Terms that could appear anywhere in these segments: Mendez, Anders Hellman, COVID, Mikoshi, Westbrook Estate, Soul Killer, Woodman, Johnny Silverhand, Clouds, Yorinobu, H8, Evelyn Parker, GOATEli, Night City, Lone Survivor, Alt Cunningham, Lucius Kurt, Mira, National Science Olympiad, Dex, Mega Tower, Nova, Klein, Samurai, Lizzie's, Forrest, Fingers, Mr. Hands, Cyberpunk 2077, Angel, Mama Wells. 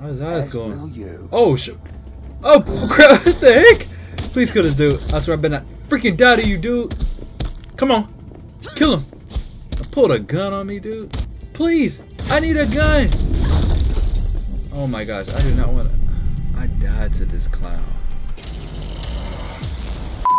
How's that going? Oh shit! Oh crap! What the heck? Please kill this dude. I swear I better not freaking die to you, dude. Come on, kill him. I pulled a gun on me, dude. Please, I need a gun. Oh my gosh, I do not want to. I died to this clown.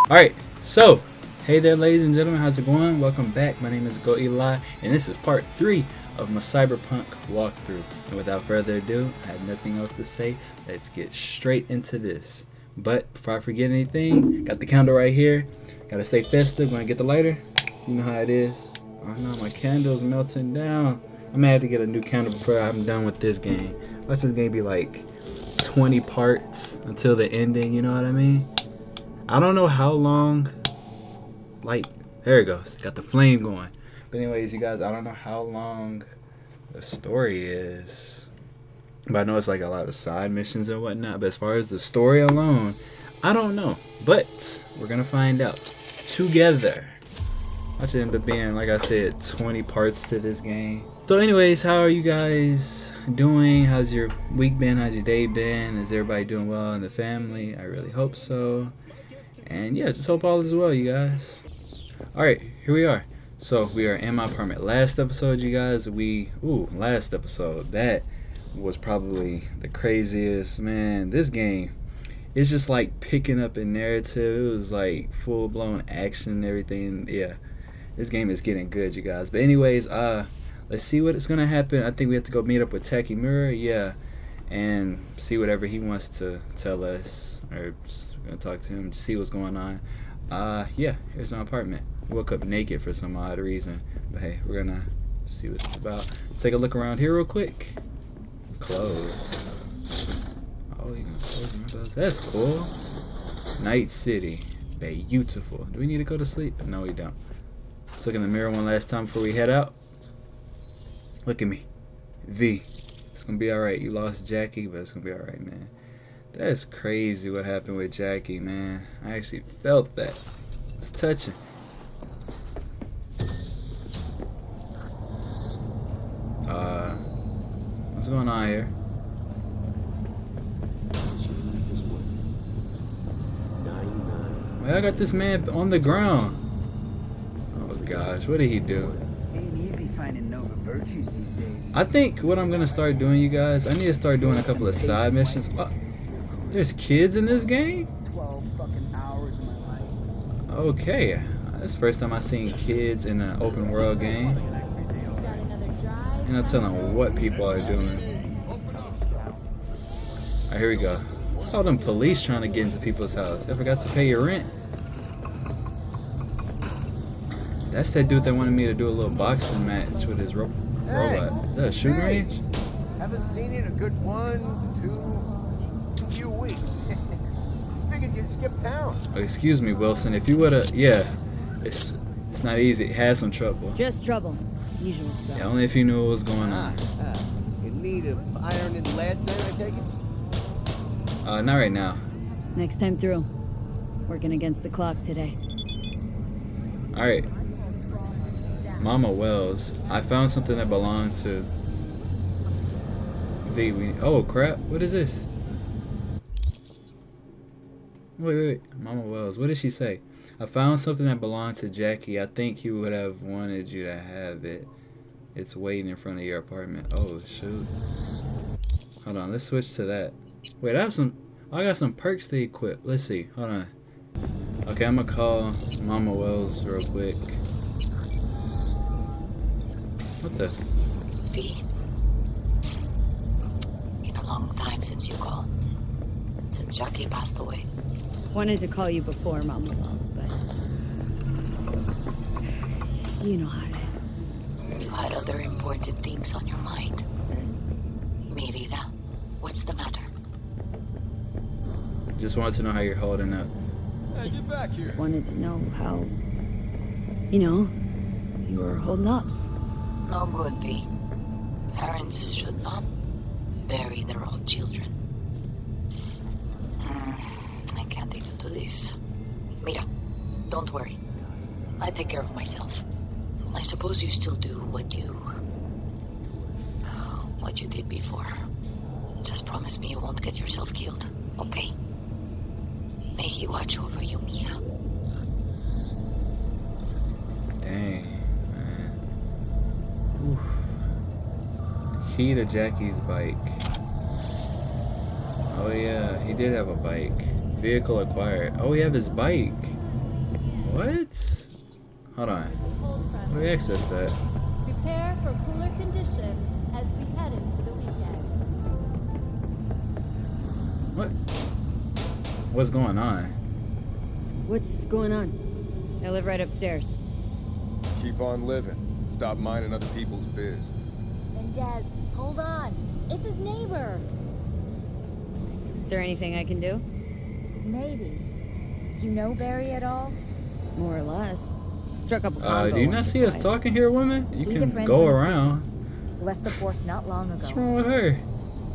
Alright, so, hey there ladies and gentlemen, how's it going? Welcome back, my name is GOATEli, and this is part 3 of my Cyberpunk walkthrough. And without further ado, I have nothing else to say, let's get straight into this. But, before I forget anything, got the candle right here, gotta stay festive, gonna get the lighter, you know how it is. Oh no, my candle's melting down. I'm gonna have to get a new candle before I'm done with this game. What's this game be like? 20 parts until the ending, you know what I mean? I don't know how long, like, there it goes, got the flame going. But anyways, you guys, I don't know how long the story is, but I know it's like a lot of side missions and whatnot, but as far as the story alone, I don't know, but we're gonna find out together. I should end up being, like I said, 20 parts to this game. So anyways, how are you guys doing? How's your week been? How's your day been? Is everybody doing well in the family? I really hope so. And yeah, just hope all is well, you guys. Alright, here we are. So we are in my apartment. Last episode, you guys, last episode, that was probably the craziest, man. This game, it's just like picking up in narrative. It was like full-blown action and everything. Yeah. This game is getting good, you guys. But anyways, let's see what is gonna happen. I think we have to go meet up with Takemura, yeah, and see whatever he wants to tell us. Or just gonna talk to him to see what's going on. Yeah, here's my apartment. Woke up naked for some odd reason, but hey, we're gonna see what it's about. Let's take a look around here real quick. Clothes. Oh, you can close your windows. That's cool. Night City, beautiful. Do we need to go to sleep? No, we don't. Let's look in the mirror one last time before we head out. Look at me. V. It's gonna be alright. You lost Jackie, but it's gonna be alright, man. That's crazy what happened with Jackie, man. I actually felt that. It's touching. What's going on here? Well, I got this man on the ground. Gosh, what did he do? Ain't easy finding Nova virtues these days. I think what I'm gonna start doing, you guys, I need to start doing a couple of side missions. There's kids in this game? 12 fucking hours of my life. Okay, that's the first time I've seen kids in an open world game. And I'm telling what people are doing. Alright, here we go. I saw them police trying to get into people's house. I forgot to pay your rent. That's that dude that wanted me to do a little boxing match with his robot. Is that a shooting range? Haven't seen you in a good 1, 2, few weeks. Figured you'd skip town. Oh, excuse me, Wilson. If you would've, yeah, it's not easy. It had some trouble. Just trouble, usual stuff. Yeah, only if you knew what was going on. In need of iron and lead, then I take it. Not right now. Next time through. Working against the clock today. All right. Mama Wells, I found something that belonged to V. Oh crap, what is this? Wait, Mama Wells, what did she say? I found something that belonged to Jackie. I think he would have wanted you to have it. It's waiting in front of your apartment. Oh shoot. Hold on, let's switch to that. Wait, I got some perks to equip. Let's see, hold on. Okay, I'm gonna call Mama Wells real quick. What the? V. Been a long time since you called. Since Jackie passed away. Wanted to call you before, Mama Wells, but you know how it is. You had other important things on your mind. Maybe that. What's the matter? Just wanted to know how you're holding up. Hey, get back here. Wanted to know how, you know, you were holding up. No good, V. Parents should not bury their own children. I can't even do this. Mira, don't worry. I take care of myself. I suppose you still do what you did before. Just Promise me you won't get yourself killed, okay? May he watch over you, Mira. Dang, man. Oof. Key to Jackie's bike. Oh yeah, he did have a bike. Vehicle acquired. Oh, we have his bike. What? Hold on. How do we access that? Prepare for cooler conditions as we head into the weekend. What? What's going on? What's going on? I live right upstairs. Keep on living. Stop minding other people's biz. Mendez, hold on. It's his neighbor. Is there anything I can do? Maybe. Do you know Barry at all? More or less. Struck up a convo. Do you not see us talking here, woman? You can go around. Left the force not long ago. What's wrong with her?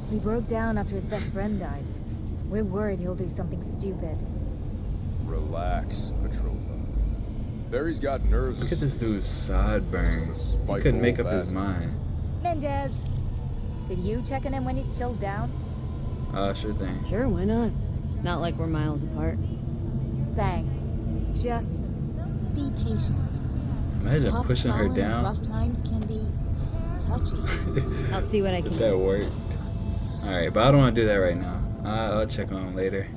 He broke down after his best friend died. We're worried he'll do something stupid. Relax, Petrova. Barry's got nerves. Look at this dude's sideburns. He couldn't make up his mind. Mendez, could you check on him when he's chilled down? Sure thing. Sure, why not? Not like we're miles apart. Thanks. Just be patient. Imagine pushing her down. Rough times can be touchy. I'll see what I can do. That worked. Alright, but I don't want to do that right now. I'll check on him later.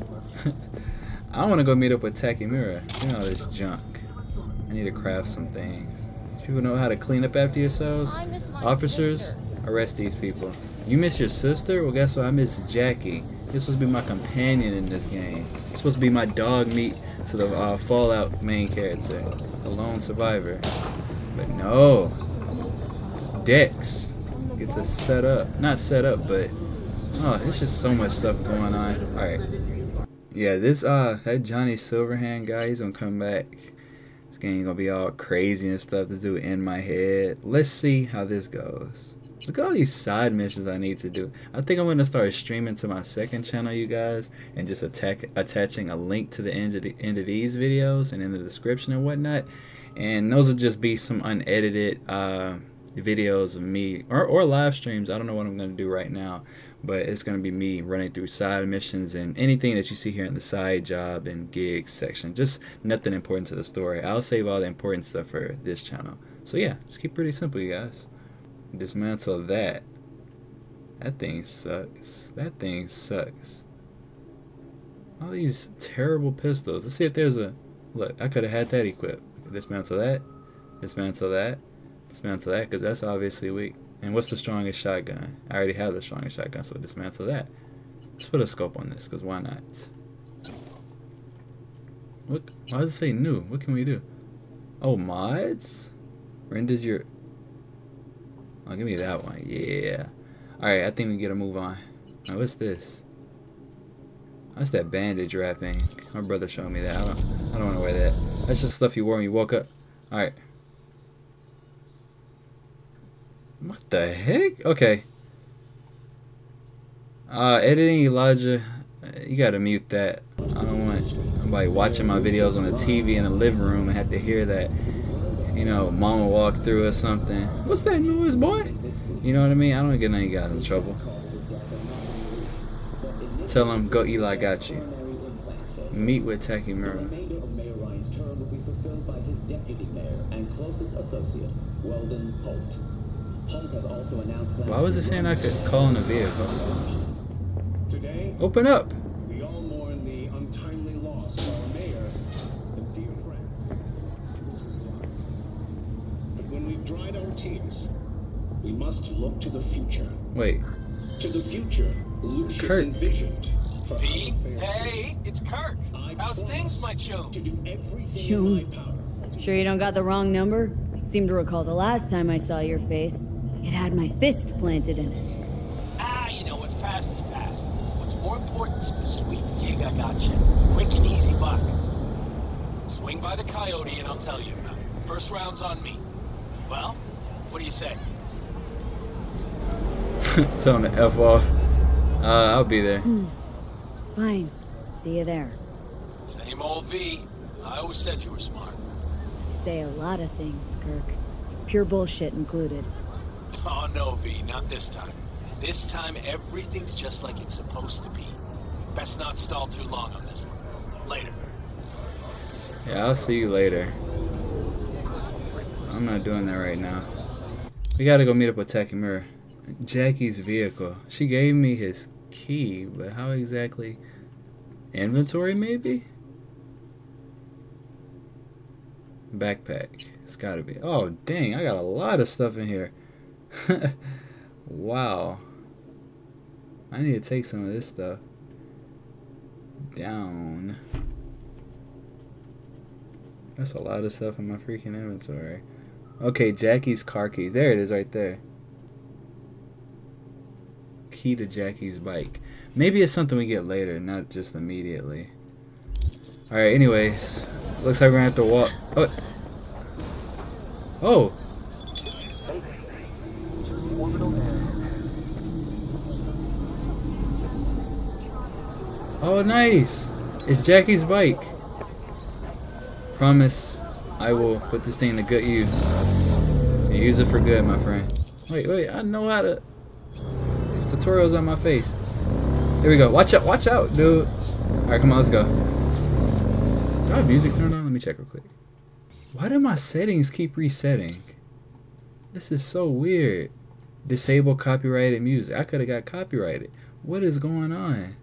I want to go meet up with Takemura. You know, this junk. I need to craft some things. People know how to clean up after yourselves. Officers, arrest these people. You miss your sister? Well, guess what? I miss Jackie. You're supposed to be my companion in this game. You're supposed to be my dog meat to the Fallout main character, the lone survivor. But no, Dex gets us set up. Not set up, but oh, it's just so much stuff going on. All right, yeah, this that Johnny Silverhand guy, he's gonna come back. This game gonna be all crazy and stuff. This dude in my head. Let's see how this goes. Look at all these side missions I need to do. I think I'm going to start streaming to my second channel, you guys, and just attaching a link to the end of these videos and in the description and whatnot. And those will just be some unedited videos of me or live streams. I don't know what I'm going to do right now, but it's going to be me running through side missions and anything that you see here in the side job and gig section. Just nothing important to the story. I'll save all the important stuff for this channel. So yeah, just keep it pretty simple, you guys. Dismantle that. That thing sucks. That thing sucks. All these terrible pistols. Let's see if there's a... Look, I could have had that equipped. Dismantle that. Dismantle that. Dismantle that, because that's obviously weak. And what's the strongest shotgun? I already have the strongest shotgun, so dismantle that. Let's put a scope on this, because why not? What? Why does it say new? What can we do? Oh, mods? Renders your... Oh, give me that one. Yeah. Alright, I think we get a move on. Now, what's this? That's that bandage wrapping. My brother showed me that. I don't want to wear that. That's just stuff you wore when you woke up. Alright. What the heck? Okay. Editing Elijah. You gotta mute that. I don't want somebody watching my videos on the TV in the living room and have to hear that. You know, mama walked through or something. What's that noise, boy? You know what I mean? I don't get any guys in trouble. Tell them, GOATEli got you. Meet with Takemura. Why was it saying I could call in a vehicle? Open up! Dried our tears. We must look to the future. Wait. To the future, Lucius Kurt. Envisioned. For hey, it's Kurt. How's things, my chum? Sure you don't got the wrong number? Seem to recall the last time I saw your face, it had my fist planted in it. Ah, you know, what's past is past. What's more important is the sweet gig I got you. Quick and easy buck. Swing by the coyote and I'll tell you. First round's on me. Well, what do you say? Tell him to F off. I'll be there. Fine. See you there. Same old V. I always said you were smart. You say a lot of things, Kirk. Pure bullshit included. Oh, no, V. Not this time. This time everything's just like it's supposed to be. Best not stall too long on this one. Later. Yeah, I'll see you later. I'm not doing that right now. We gotta go meet up with Takemura. Jackie's vehicle. She gave me his key, but how exactly? Inventory, maybe? Backpack. It's gotta be. Oh, dang, I got a lot of stuff in here. Wow. I need to take some of this stuff. Down. That's a lot of stuff in my freaking inventory. Okay, Jackie's car keys. There it is right there. Key to Jackie's bike. Maybe it's something we get later, not just immediately. Alright, anyways. Looks like we're gonna have to walk. Oh! Oh! Oh, nice! It's Jackie's bike. Promise I will put this thing to good use. And use it for good, my friend. Wait, wait, I know how to... There's tutorials on my face. Here we go. Watch out, dude. Alright, come on, let's go. Do I have music turned on? Let me check real quick. Why do my settings keep resetting? This is so weird. Disable copyrighted music. I could have got copyrighted. What is going on?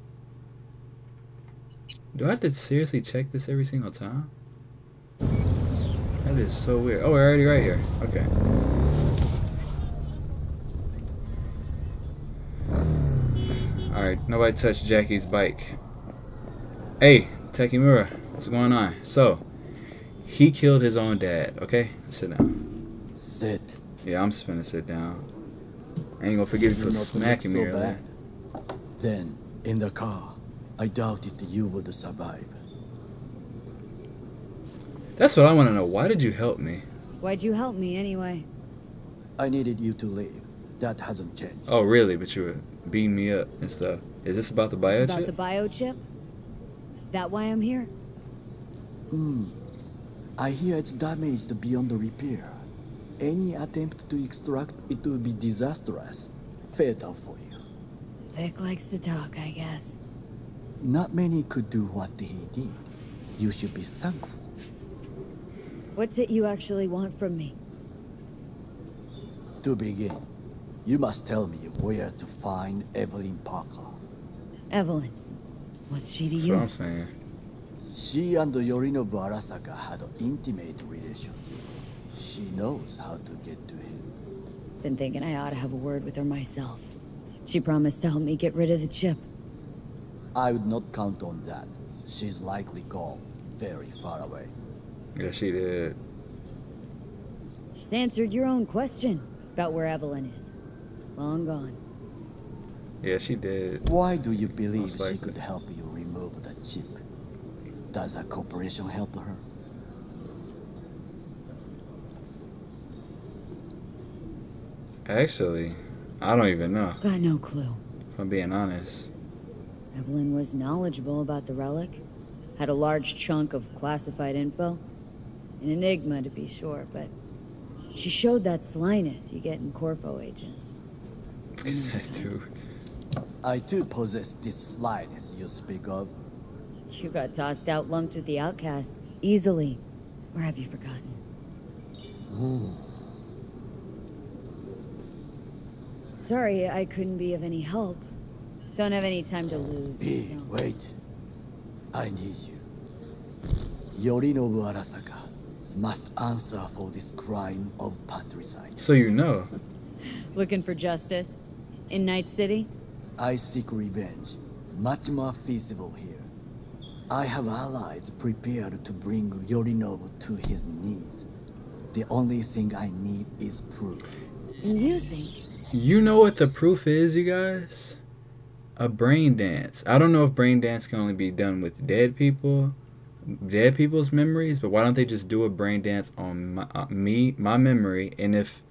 Do I have to seriously check this every single time? That is so weird. Oh, we're already right here. Okay. Alright, nobody touched Jackie's bike. Hey, Takemura, what's going on? So, he killed his own dad, okay? Sit down. Sit. Yeah, I'm just finna sit down. I ain't gonna forgive you for smacking me earlier. Then, in the car, I doubted you would survive. That's what I want to know. Why did you help me? Why'd you help me anyway? I needed you to leave. That hasn't changed. Oh, really? But you were beating me up and stuff. Is this about the biochip? About the biochip? That why I'm here? Hmm. I hear it's damaged beyond repair. Any attempt to extract it will be disastrous. Fatal for you. Vic likes to talk, I guess. Not many could do what he did. You should be thankful. What's it you actually want from me? To begin, you must tell me where to find Evelyn Parker. Evelyn? What's she to you? That's what I'm saying. She and Yorinobu Arasaka had intimate relations. She knows how to get to him. Been thinking I ought to have a word with her myself. She promised to help me get rid of the chip. I would not count on that. She's likely gone very far away. Yeah, she did. Just answered your own question about where Evelyn is. Long gone. Yeah, she did. Why do you believe she could help you remove the chip? Does a corporation help her? Actually, I don't even know. Got no clue. If I'm being honest. Evelyn was knowledgeable about the relic. Had a large chunk of classified info. An enigma, to be sure, but she showed that slyness you get in corpo agents. I too possess this slyness you speak of. You got tossed out, lumped with the outcasts, easily. Or have you forgotten? Ooh. Sorry, I couldn't be of any help. Don't have any time to lose. Hey, so. Wait. I need you. Yorinobu Arasaka must answer for this crime of patricide. So you know. Looking for justice? In Night City? I seek revenge. Much more feasible here. I have allies prepared to bring Yorinobu to his knees. The only thing I need is proof. You think? You know what the proof is, you guys? A brain dance. I don't know if brain dance can only be done with dead people. Dead people's memories, but why don't they just do a brain dance on my, my memory? And if,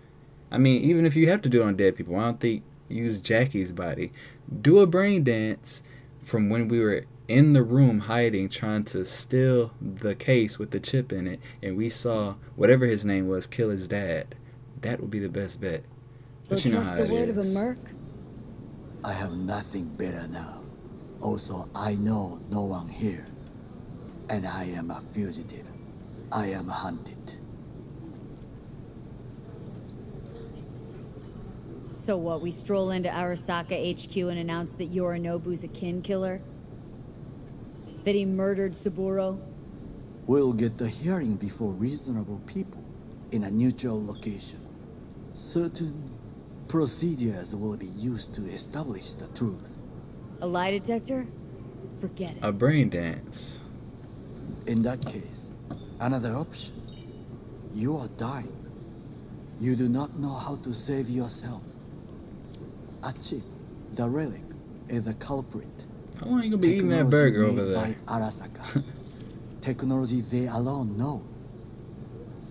I mean, even if you have to do it on dead people, why don't they use Jackie's body? Do a brain dance from when we were in the room hiding, trying to steal the case with the chip in it, and we saw whatever his name was kill his dad. That would be the best bet. But you know how it is. I have nothing better now. Also, I know no one here. And I am a fugitive. I am hunted. So what, we stroll into Arasaka HQ and announce that Yorinobu's a kin killer? That he murdered Saburo? We'll get the hearing before reasonable people in a neutral location. Certain procedures will be used to establish the truth. A lie detector? Forget it. A brain dance. In that case, another option. You are dying. You do not know how to save yourself. Achi, the relic, is a culprit. How long are you gonna be eating that burger over there? By Arasaka. Technology they alone know.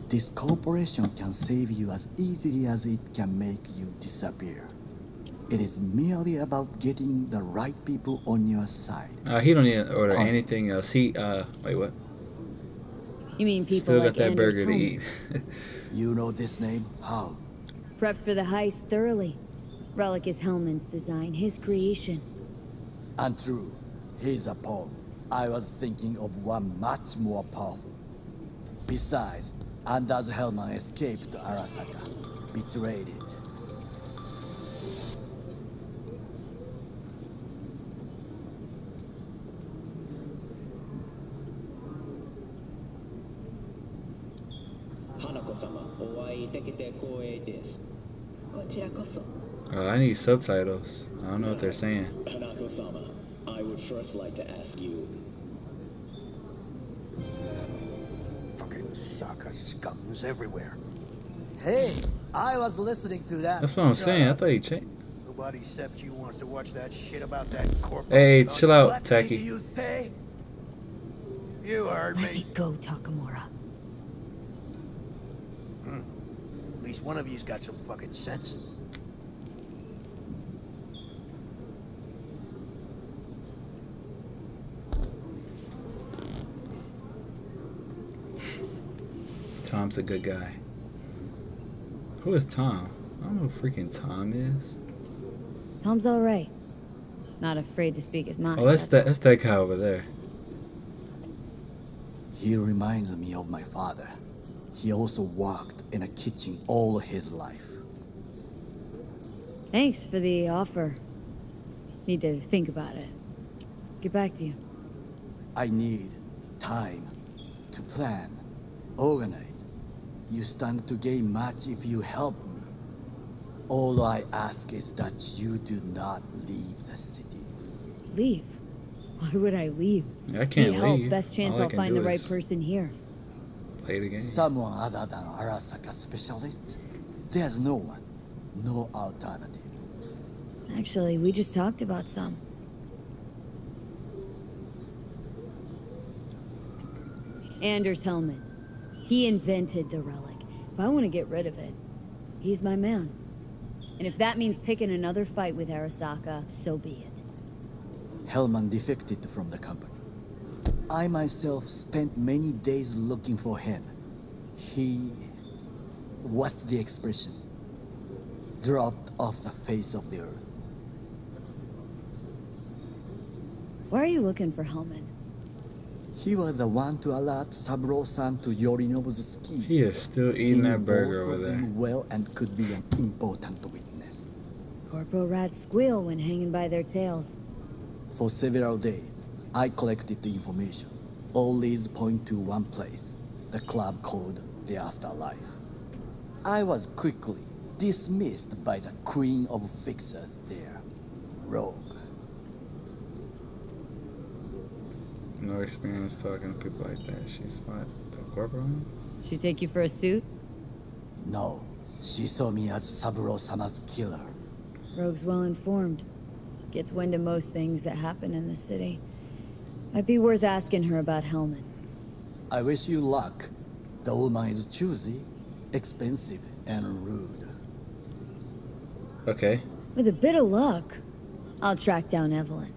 This corporation can save you as easily as it can make you disappear. It is merely about getting the right people on your side. He don't need to order anything else. He, wait, what? You mean people still like got that Anders burger Hellman. To eat. You know this name? How? Prepped for the heist thoroughly. Relic is Hellman's design, his creation. Untrue. He's a pawn. I was thinking of one much more powerful. Besides, Anders Hellman escaped Arasaka. Betrayed it. I need subtitles. I don't know what they're saying. Hanako-sama, I would first like to ask you. Fucking Saka scums everywhere. Hey, I was listening to that. That's what I'm saying. I thought you checked. Nobody except you wants to watch that shit about that corporate. Hey, chill out, Taki. You say? You heard me. Let me go, Takemura. At least one of you's got some fucking sense. Tom's a good guy. Who is Tom? I don't know who freaking Tom is. Tom's alright. Not afraid to speak his mind. Oh, that's that guy over there. He reminds me of my father. He also worked in a kitchen all his life. Thanks for the offer. Need to think about it. Get back to you. I need time to plan, organize. You stand to gain much if you help me. All I ask is that you do not leave the city. Leave? Why would I leave? I can't leave. Best chance I'll find the right person here. Someone other than Arasaka specialist? There's no one. No alternative. Actually, we just talked about some. Anders Hellman. He invented the relic. If I want to get rid of it, he's my man. And if that means picking another fight with Arasaka, so be it. Hellman defected from the company. I myself spent many days looking for him. He... what's the expression? Dropped off the face of the earth. Why are you looking for Hellman? He was the one to alert Saburo-san to Yorinobu's scheme. He is still eating that burger over there. Well, and could be an important witness. Corporal rats squeal when hanging by their tails. For several days, I collected the information. All leads point to one place, the club called The Afterlife. I was quickly dismissed by the queen of fixers there, Rogue. No experience talking to people like that. She's what, the corporal? She take you for a suit? No, she saw me as Saburo-sama's killer. Rogue's well informed. Gets wind of most things that happen in the city. I'd be worth asking her about Hellman. I wish you luck. The woman is choosy, expensive, and rude. Okay. With a bit of luck, I'll track down Evelyn.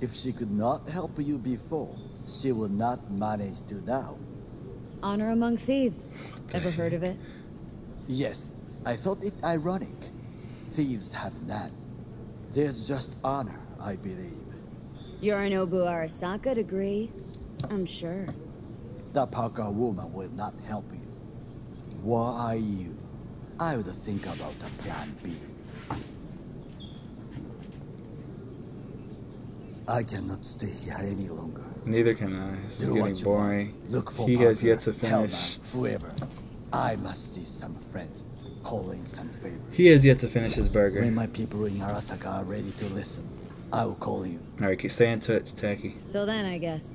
If she could not help you before, she will not manage to now. Honor among thieves. Ever heard of it? Yes. I thought it ironic. Thieves have none. There's just honor, I believe. Yorinobu Arasaka degree, I'm sure. The Parker woman will not help you. What are you? I would think about the plan B. I cannot stay here any longer. Neither can I. This is getting boring. Look for Parker, has yet to finish. Hellman, whoever. I must see some friends, call in some favors. He has yet to finish his burger. When my people in Arasaka are ready to listen, I will call you. Alright, keep staying to it, Tacky. Till then, I guess.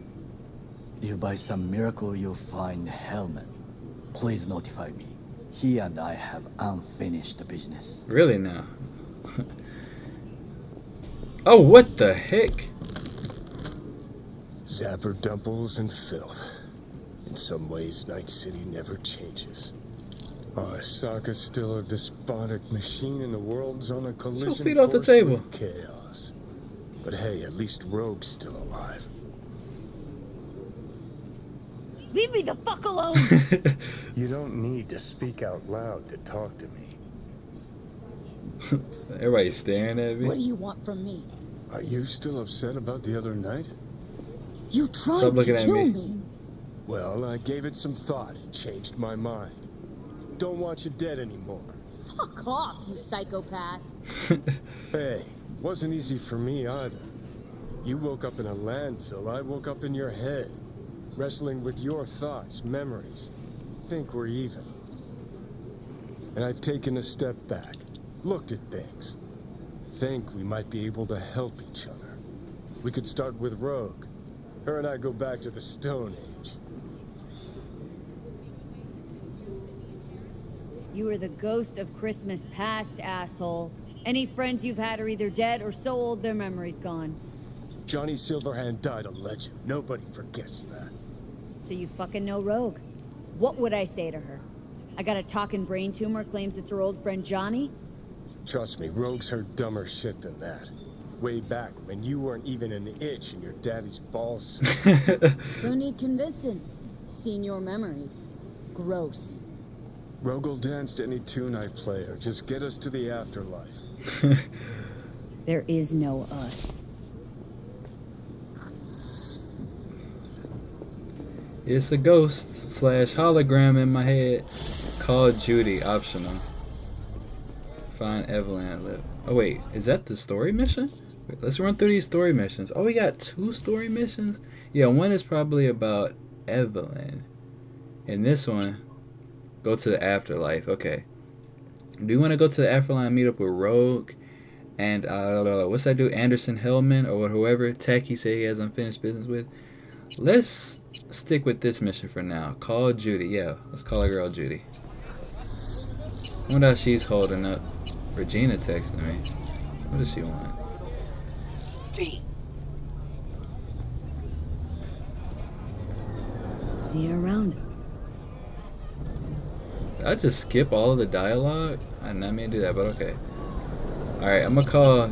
If by some miracle you'll find Hellman, please notify me. He and I have unfinished business. Really now? Oh, what the heck? Zapper dumbles and filth. In some ways, Night City never changes. Arasaka's still a despotic machine and the world's on a collision course off the table. With chaos. But hey, at least Rogue's still alive. Leave me the fuck alone! You don't need to speak out loud to talk to me. Everybody's staring at me. What do you want from me? Are you still upset about the other night? You tried to kill me. Well, I gave it some thought and changed my mind. Don't want you dead anymore. Fuck off, you psychopath. Hey, wasn't easy for me either. You woke up in a landfill, I woke up in your head. Wrestling with your thoughts, memories. Think we're even. And I've taken a step back. Looked at things. Think we might be able to help each other. We could start with Rogue. Her and I go back to the Stone Age. You are the ghost of Christmas past, asshole. Any friends you've had are either dead or so old their memory's gone. Johnny Silverhand died a legend. Nobody forgets that. So you fucking know Rogue. What would I say to her? I got a talking brain tumor, claims it's her old friend Johnny? Trust me, Rogue's heard dumber shit than that. Way back when you weren't even an itch in your daddy's balls. No need convincing. Seen your memories. Gross. Rogue will dance to any tune I play, or just get us to the afterlife. There is no us. It's a ghost slash hologram in my head. Call Judy, optional. Find Evelyn and live. Oh wait, is that the story mission? Wait, let's run through these story missions. Oh, we got 2 story missions? Yeah, one is probably about Evelyn. And this one... Go to the afterlife. Okay. Do you want to go to the afterlife and meet up with Rogue? And, what's that dude? Anderson Hellman or whoever Tacky said he has unfinished business with? Let's stick with this mission for now. Call Judy. Yeah, let's call her girl Judy. What else she's holding up? Regina texted me. What does she want? See you around. I just skip all of the dialogue? I did not mean to do that, but okay. Alright, I'm gonna call...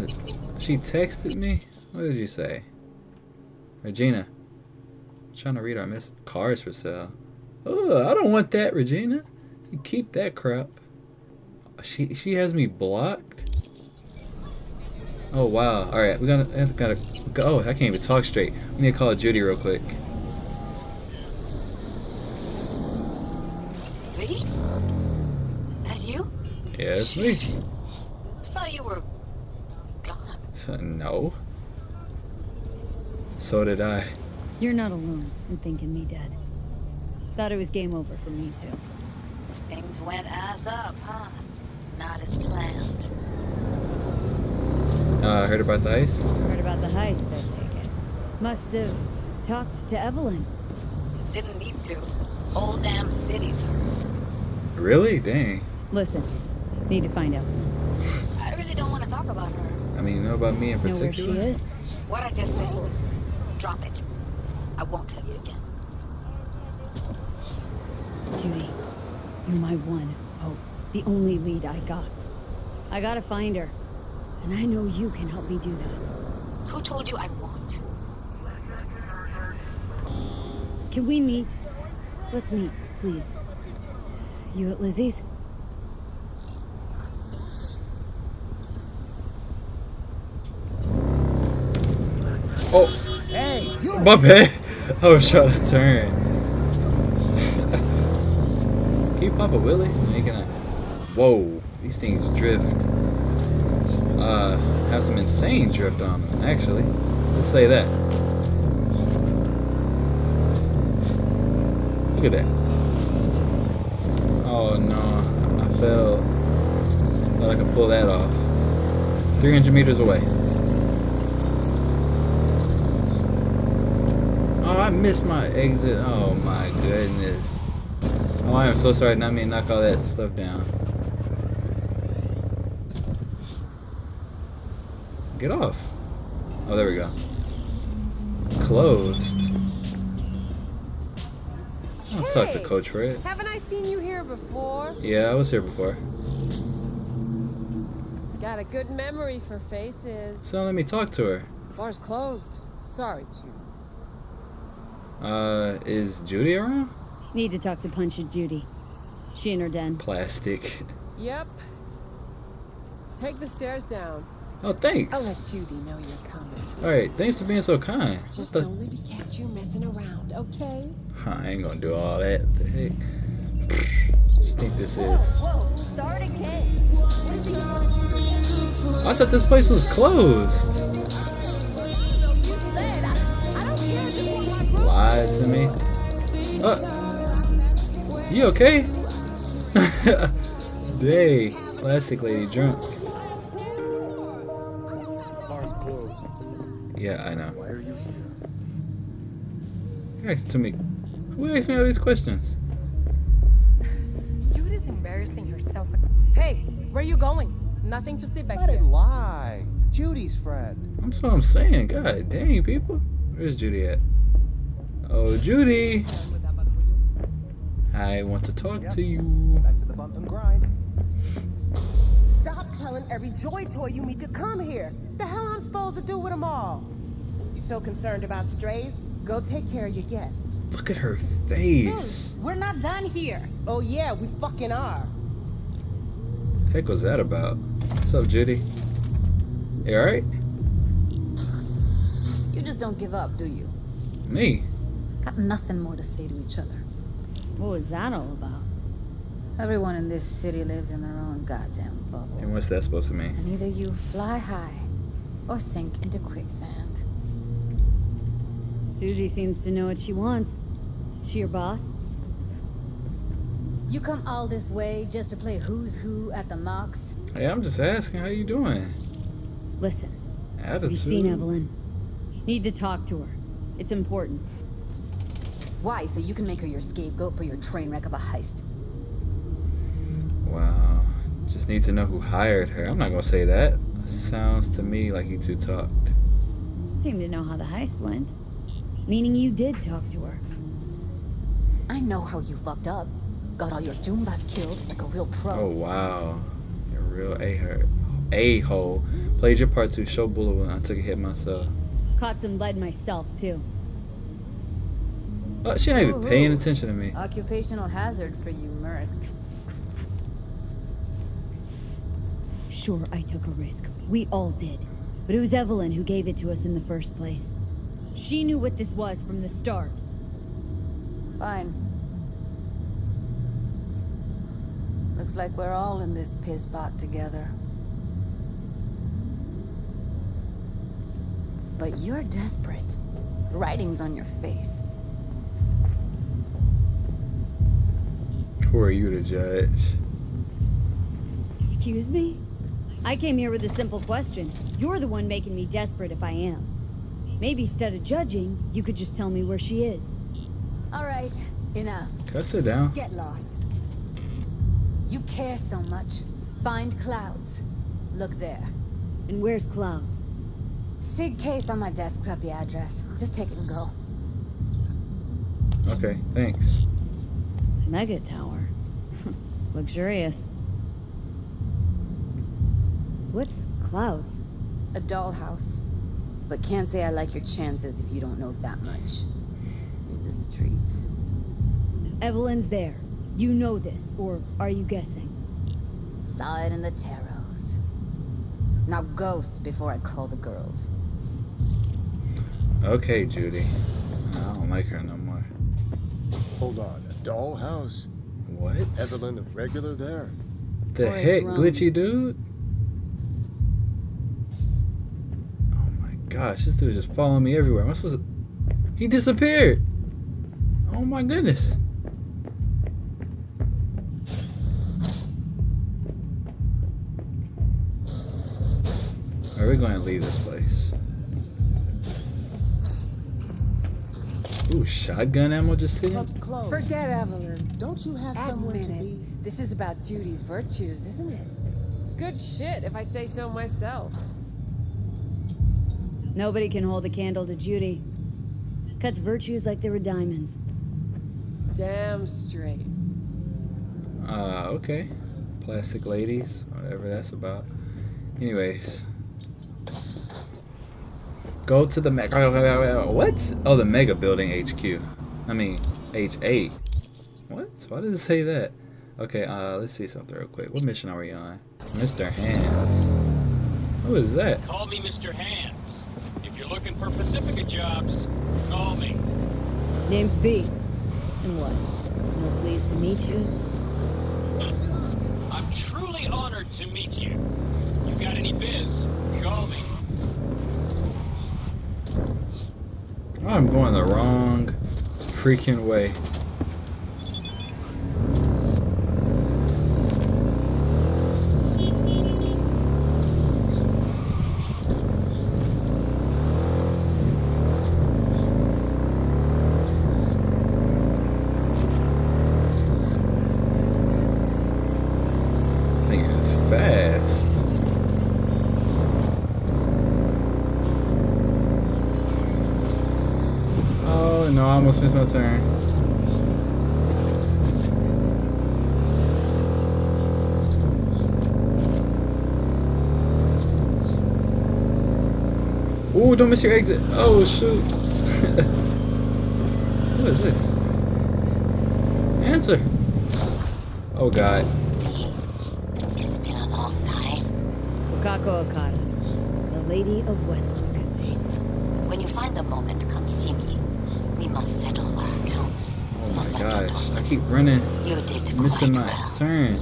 She texted me? What did you say? Regina. I'm trying to read our miss. Cars for sale. Oh, I don't want that, Regina. Keep that crap. She has me blocked? Oh, wow. Alright, we're gonna go. Oh, I can't even talk straight. We need to call Judy real quick. Yeah, it's me. I thought you were gone. No. So did I. You're not alone in thinking me dead. Thought it was game over for me, too. Things went ass up, huh? Not as planned. I heard about the heist? Heard about the heist, I take it. Must have talked to Evelyn. Didn't need to. Whole damn cities. Really? Dang. Listen. Need to find out. I really don't want to talk about her. I mean, you know about me in particular. Know where she is? What I just said. Drop it. I won't tell you again. Judy, you're my one hope. The only lead I got. I gotta find her. And I know you can help me do that. Who told you I won't? Can we meet? Let's meet, please. You at Lizzie's? Oh! Hey, you! My bad! I was trying to turn. Can you pop a wheelie? Whoa! These things drift. Have some insane drift on them, actually. Let's say that. Look at that. Oh no, I fell. Thought I could pull that off. 300 meters away. Oh, I missed my exit. Oh my goodness. Oh, I am so sorry. Not me to knock all that stuff down. Get off. Oh, there we go. Closed. I'll talk to Coach Fred. Haven't I seen you here before? Yeah, I was here before. Got a good memory for faces. So let me talk to her. Bar's closed. Sorry, Judy. Is Judy around? Need to talk to Punchy Judy. She and her den. Plastic. Yep. Take the stairs down. Oh, thanks. I'll let Judy know you're coming. Alright, thanks for being so kind. Just don't let me catch you messing around, okay? I ain't gonna do all that. What the heck? Just think this is. Whoa, start again. What is it? I thought this place was closed. Lied to me. You okay? Hey, plastic lady drunk. Yeah, I know. Why are you here? Who asked me all these questions? Jude is embarrassing herself. Hey, where are you going? Nothing to see back here. Let it lie. Judy's friend. That's what I'm saying. God dang, people. Where's Judy at? Oh, Judy. I want to talk to you. Back to the bump and grind. Stop telling every joy toy you meet to come here. The hell I'm supposed to do with them all? You so concerned about strays? Go take care of your guest. Look at her face. Dude, we're not done here. Oh yeah, we fucking are. The heck was that about? What's up, Judy? You alright? You just don't give up, do you? Me? Got nothing more to say to each other. What was that all about? Everyone in this city lives in their own goddamn bubble. And what's that supposed to mean? And either you fly high or sink into quicksand. Susie seems to know what she wants. Is she your boss? You come all this way just to play who's who at the mocks? Hey, I'm just asking, how you doing? Listen, have you seen Evelyn? Need to talk to her. It's important. Why? So you can make her your scapegoat for your train wreck of a heist? Wow. Just need to know who hired her. I'm not gonna say that. Sounds to me like you two talked. Seem to know how the heist went. Meaning you did talk to her. I know how you fucked up. Got all your Jumbas killed like a real pro. Oh wow. You're a real a-hole. Played your part to show bullet when I took a hit myself. Caught some lead myself too. Oh, she ain't even paying attention to me. Occupational hazard for you mercs. Sure, I took a risk. We all did. But it was Evelyn who gave it to us in the first place. She knew what this was from the start. Fine. Looks like we're all in this piss pot together. But you're desperate. Writing's on your face. Who are you to judge? Excuse me? I came here with a simple question. You're the one making me desperate if I am. Maybe instead of judging, you could just tell me where she is. All right, enough. Cuss it down. Get lost. You care so much. Find Clouds. Look there. And where's Clouds? Sig case on my desk's got the address. Just take it and go. Okay, thanks. Mega Tower. Luxurious. What's Clouds? A dollhouse. But can't say I like your chances if you don't know that much. Read the streets. Evelyn's there. You know this, or are you guessing? Saw it in the tarots. Now ghost before I call the girls. Okay, Judy. I don't like her no more. Hold on, a dollhouse? What? Evelyn, a regular there. The heck, glitchy dude? Oh my gosh, this dude is just following me everywhere. My sister, he disappeared. Oh my goodness. Are we going to leave this place? Ooh, shotgun ammo just sitting. Forget Evelyn. Don't you have someone to be? This is about Judy's virtues, isn't it? Good shit, if I say so myself. Nobody can hold a candle to Judy. Cuts virtues like they were diamonds. Damn straight. Okay. Plastic ladies, whatever that's about. Anyways. Go to the mega. What? Oh, the Mega Building HQ. I mean, H8. What? Why does it say that? Okay, let's see something real quick. What mission are we on? Mr. Hands. Who is that? Call me Mr. Hands. If you're looking for Pacifica jobs, call me. Name's V. And what? No pleased to meet yous? I'm truly honored to meet you. You got any biz? Call me. I'm going the wrong freaking way. This thing is fast. Oh no, I almost missed my turn. Ooh, don't miss your exit. Oh, shoot. What is this? Answer. Oh, God. It's been a long time. Okako Okada, the lady of Westbrook Estate. When you find a moment, come see me. We must settle our accounts. Oh, my gosh. I keep running. You did missing my turns.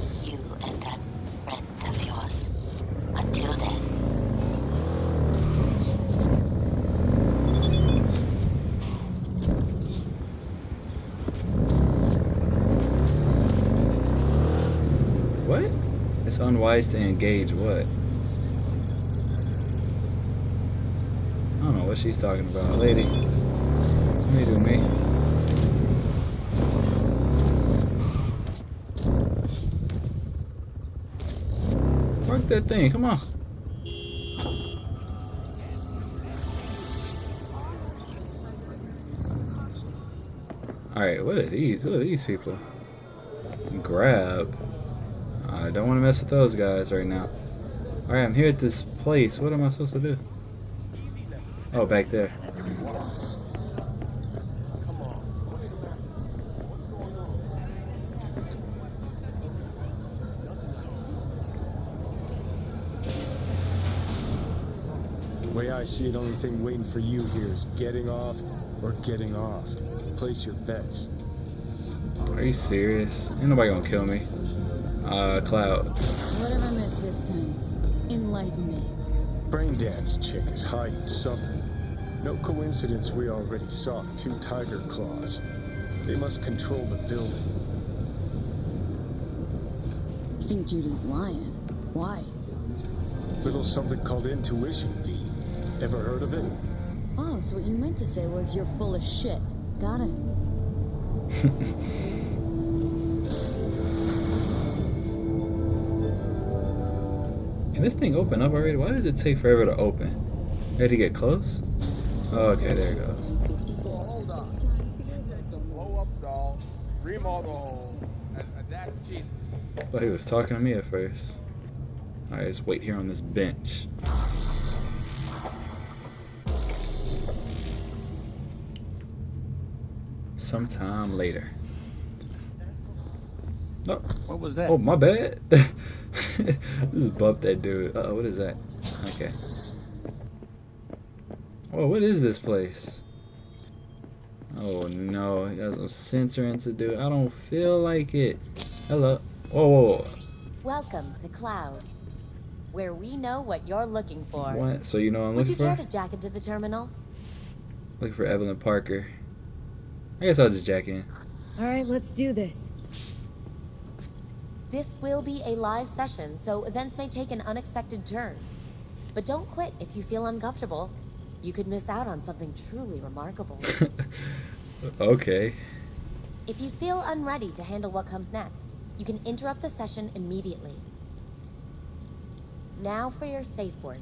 Unwise to engage what? I don't know what she's talking about, lady. Let me do me. Work that thing, come on. Alright, what are these? Who are these people? Grab. I don't want to mess with those guys right now. Alright, I'm here at this place. What am I supposed to do? Oh, back there. The way I see it, only thing waiting for you here is getting off or getting off. Place your bets. Are you serious? Ain't nobody gonna kill me. Clouds. What have I missed this time? Enlighten me. Braindance chick is hiding something. No coincidence we already saw two tiger claws. They must control the building. I think Judy's lying. Why? Little something called intuition, V. Ever heard of it? Oh, so what you meant to say was you're full of shit. Got it. Can this thing open up already? Why does it take forever to open? Ready to get close? Oh, okay, there it goes. Hold on. Blow up doll, remodel, and that's cheap. Thought he was talking to me at first. Alright, let's wait here on this bench. Sometime later. Oh. What was that? Oh, my bad. Just bumped that dude. Uh oh, what is that? Okay. Oh, Oh, what is this place? Oh no, it has no censoring to do. I don't feel like it. Hello. Oh, whoa. Welcome to Clouds, where we know what you're looking for. What? So you know what I'm looking for? Would you care to jack into the terminal? Looking for Evelyn Parker. I guess I'll just jack in. All right, let's do this. This will be a live session, so events may take an unexpected turn. But don't quit if you feel uncomfortable. You could miss out on something truly remarkable. Okay. If you feel unready to handle what comes next, you can interrupt the session immediately. Now for your safe word.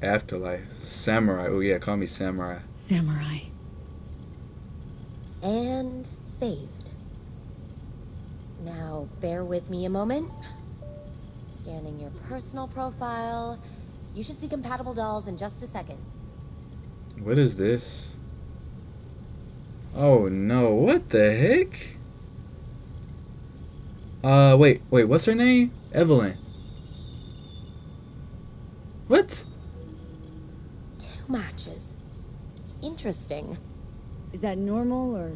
Afterlife. Samurai. Oh yeah, call me Samurai. Samurai. And saved. Now bear with me a moment. Scanning your personal profile. You should see compatible dolls in just a second. What is this? Oh no, what the heck? Wait, what's her name? Evelyn. What? 2 matches. Interesting. Is that normal or?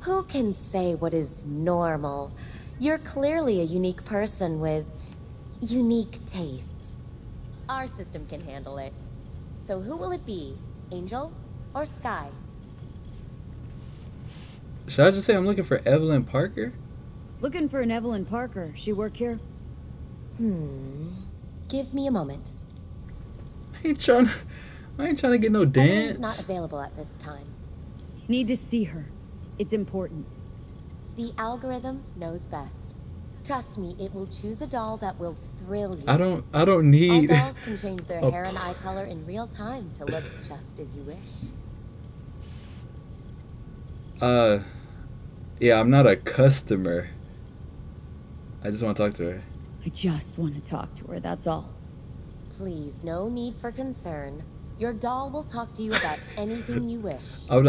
Who can say what is normal? You're clearly a unique person with unique tastes. Our system can handle it. So who will it be? Angel or Sky? Should I just say I'm looking for Evelyn Parker? Looking for an Evelyn Parker. She work here? Give me a moment. I ain't trying to get no dance. Evelyn's not available at this time. Need to see her. It's important. The algorithm knows best. Trust me, it will choose a doll that will thrill you. I don't need. All dolls can change their hair and eye color in real time to look just as you wish. Yeah, I'm not a customer. I just want to talk to her. I just want to talk to her, that's all. Please, no need for concern. Your doll will talk to you about anything you wish. I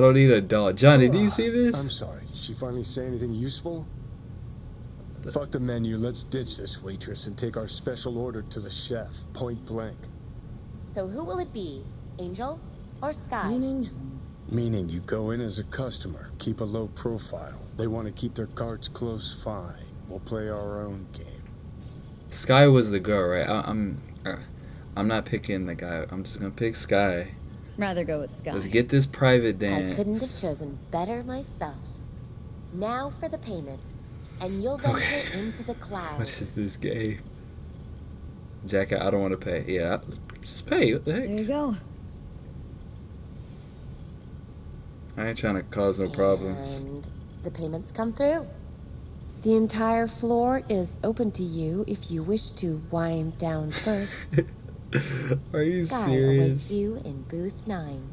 don't need a doll. Johnny, do you see this? I'm sorry. Did she finally say anything useful? Fuck the menu. Let's ditch this waitress and take our special order to the chef, point blank. So who will it be? Angel or Sky? Meaning you go in as a customer, keep a low profile. They want to keep their cards close, fine. We'll play our own game. Sky was the girl, right? I'm not picking the guy. I'm just going to pick Sky. Rather go with Sky. Let's get this private dance. I couldn't have chosen better myself. Now for the payment, and you'll venture into the clouds. What is this game? Jackie, I don't want to pay. Yeah, just pay. What the heck? There you go. I ain't trying to cause no problems. And the payments come through. The entire floor is open to you if you wish to wind down first. Are you serious? Sky awaits you in booth 9.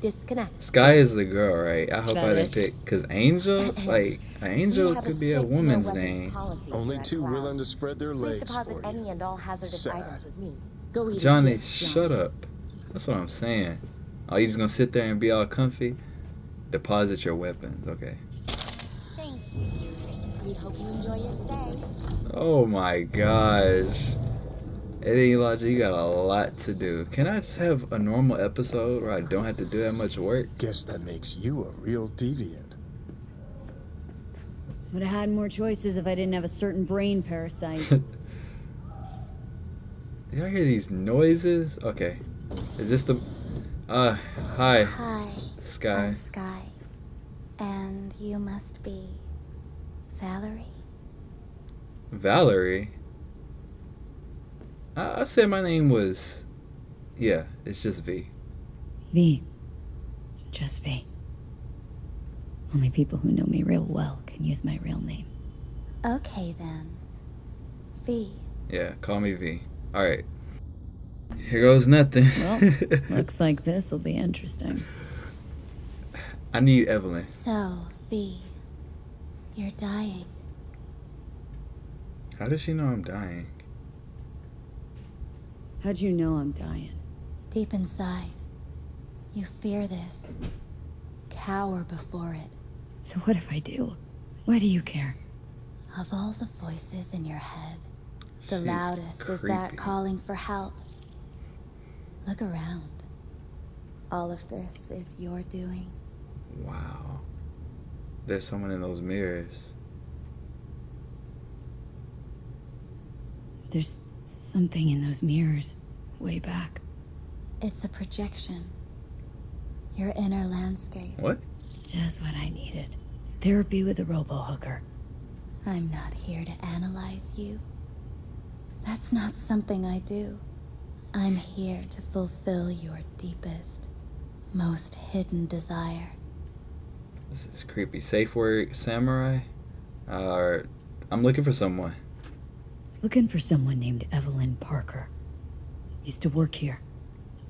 Disconnect. Sky is the girl, right? I hope I didn't pick, cause Angel, like Angel could be a woman's name. Only 2 willing to spread their legs. Please deposit any and all hazardous items with me. Go eat. Johnny, shut up. That's what I'm saying. Oh, you just gonna sit there and be all comfy? Deposit your weapons, okay? Thank you. We hope you enjoy your stay. Oh my gosh. Eddie Elijah, you got a lot to do. Can I just have a normal episode where I don't have to do that much work? Guess that makes you a real deviant. Would have had more choices if I didn't have a certain brain parasite. Did I hear these noises? Okay. Is this the... hi. Hi. Sky. I'm Sky. And you must be... Valerie? Valerie? I said my name was... Yeah, it's just V. V. Just V. Only people who know me real well can use my real name. Okay then. V. Yeah, call me V. Alright. Here goes nothing. Well, looks like this will be interesting. I need Evelyn. So, V, you're dying. How does she know I'm dying? How'd you know I'm dying? Deep inside, you fear this. Cower before it. So what if I do? Why do you care? Of all the voices in your head, the loudest is that calling for help. Look around. All of this is your doing. Wow. There's someone in those mirrors. There's something in those mirrors, way back. It's a projection. Your inner landscape. What? Just what I needed. Therapy with a robo-hooker. I'm not here to analyze you. That's not something I do. I'm here to fulfill your deepest, most hidden desire. This is creepy. Safe word, Samurai? Or I'm looking for someone. Looking for someone named Evelyn Parker. Used to work here.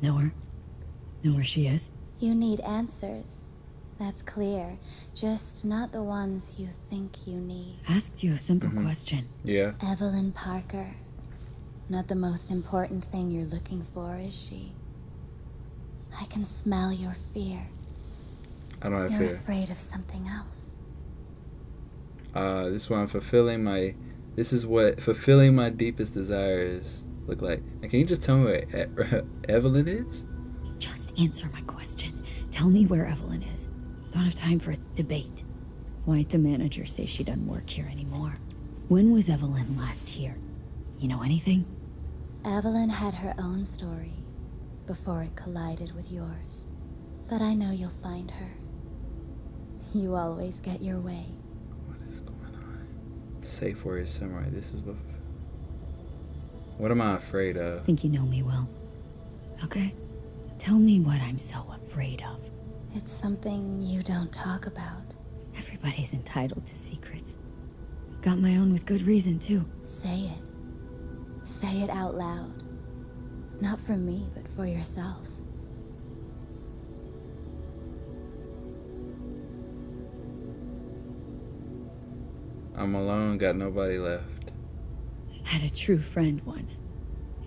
Know her? Know where she is? You need answers. That's clear. Just not the ones you think you need. Asked you a simple question. Yeah. Evelyn Parker. Not the most important thing you're looking for, is she? I can smell your fear. I don't have fear. You're afraid of something else. This is what I'm fulfilling my... This is what fulfilling my deepest desires look like. Now, can you just tell me where Evelyn is? Just answer my question. Tell me where Evelyn is. Don't have time for a debate. Why'd the manager say she doesn't work here anymore? When was Evelyn last here? You know anything? Evelyn had her own story before it collided with yours. But I know you'll find her. You always get your way. Safe word, Samurai. This is what am I afraid of? I think you know me well. Okay? Tell me what I'm so afraid of. It's something you don't talk about. Everybody's entitled to secrets. Got my own with good reason, too. Say it. Say it out loud. Not for me, but for yourself. I'm alone, got nobody left. Had a true friend once.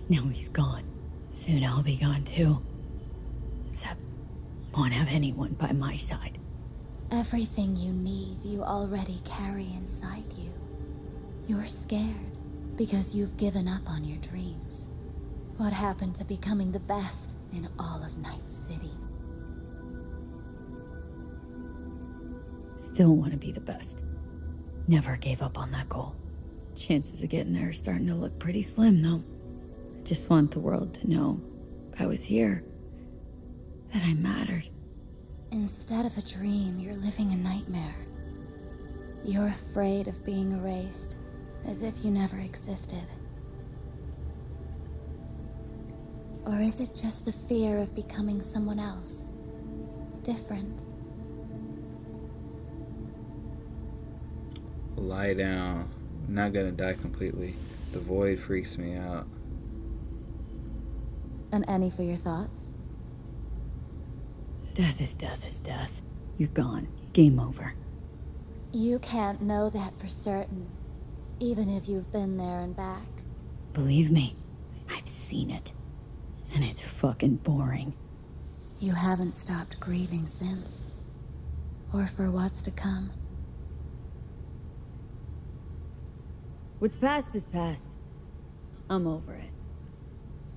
Now he's gone. Soon I'll be gone too. Except, won't have anyone by my side. Everything you need, you already carry inside you. You're scared because you've given up on your dreams. What happened to becoming the best in all of Night City? Still want to be the best. Never gave up on that goal. Chances of getting there are starting to look pretty slim, though. I just want the world to know I was here, that I mattered. Instead of a dream, you're living a nightmare. You're afraid of being erased, as if you never existed. Or is it just the fear of becoming someone else? Different. Lie down. I'm not gonna die completely. The void freaks me out. And any for your thoughts? Death is death is death. You're gone. Game over. You can't know that for certain, even if you've been there and back. Believe me, I've seen it. And it's fucking boring. You haven't stopped grieving since. Or for what's to come. What's past is past. I'm over it.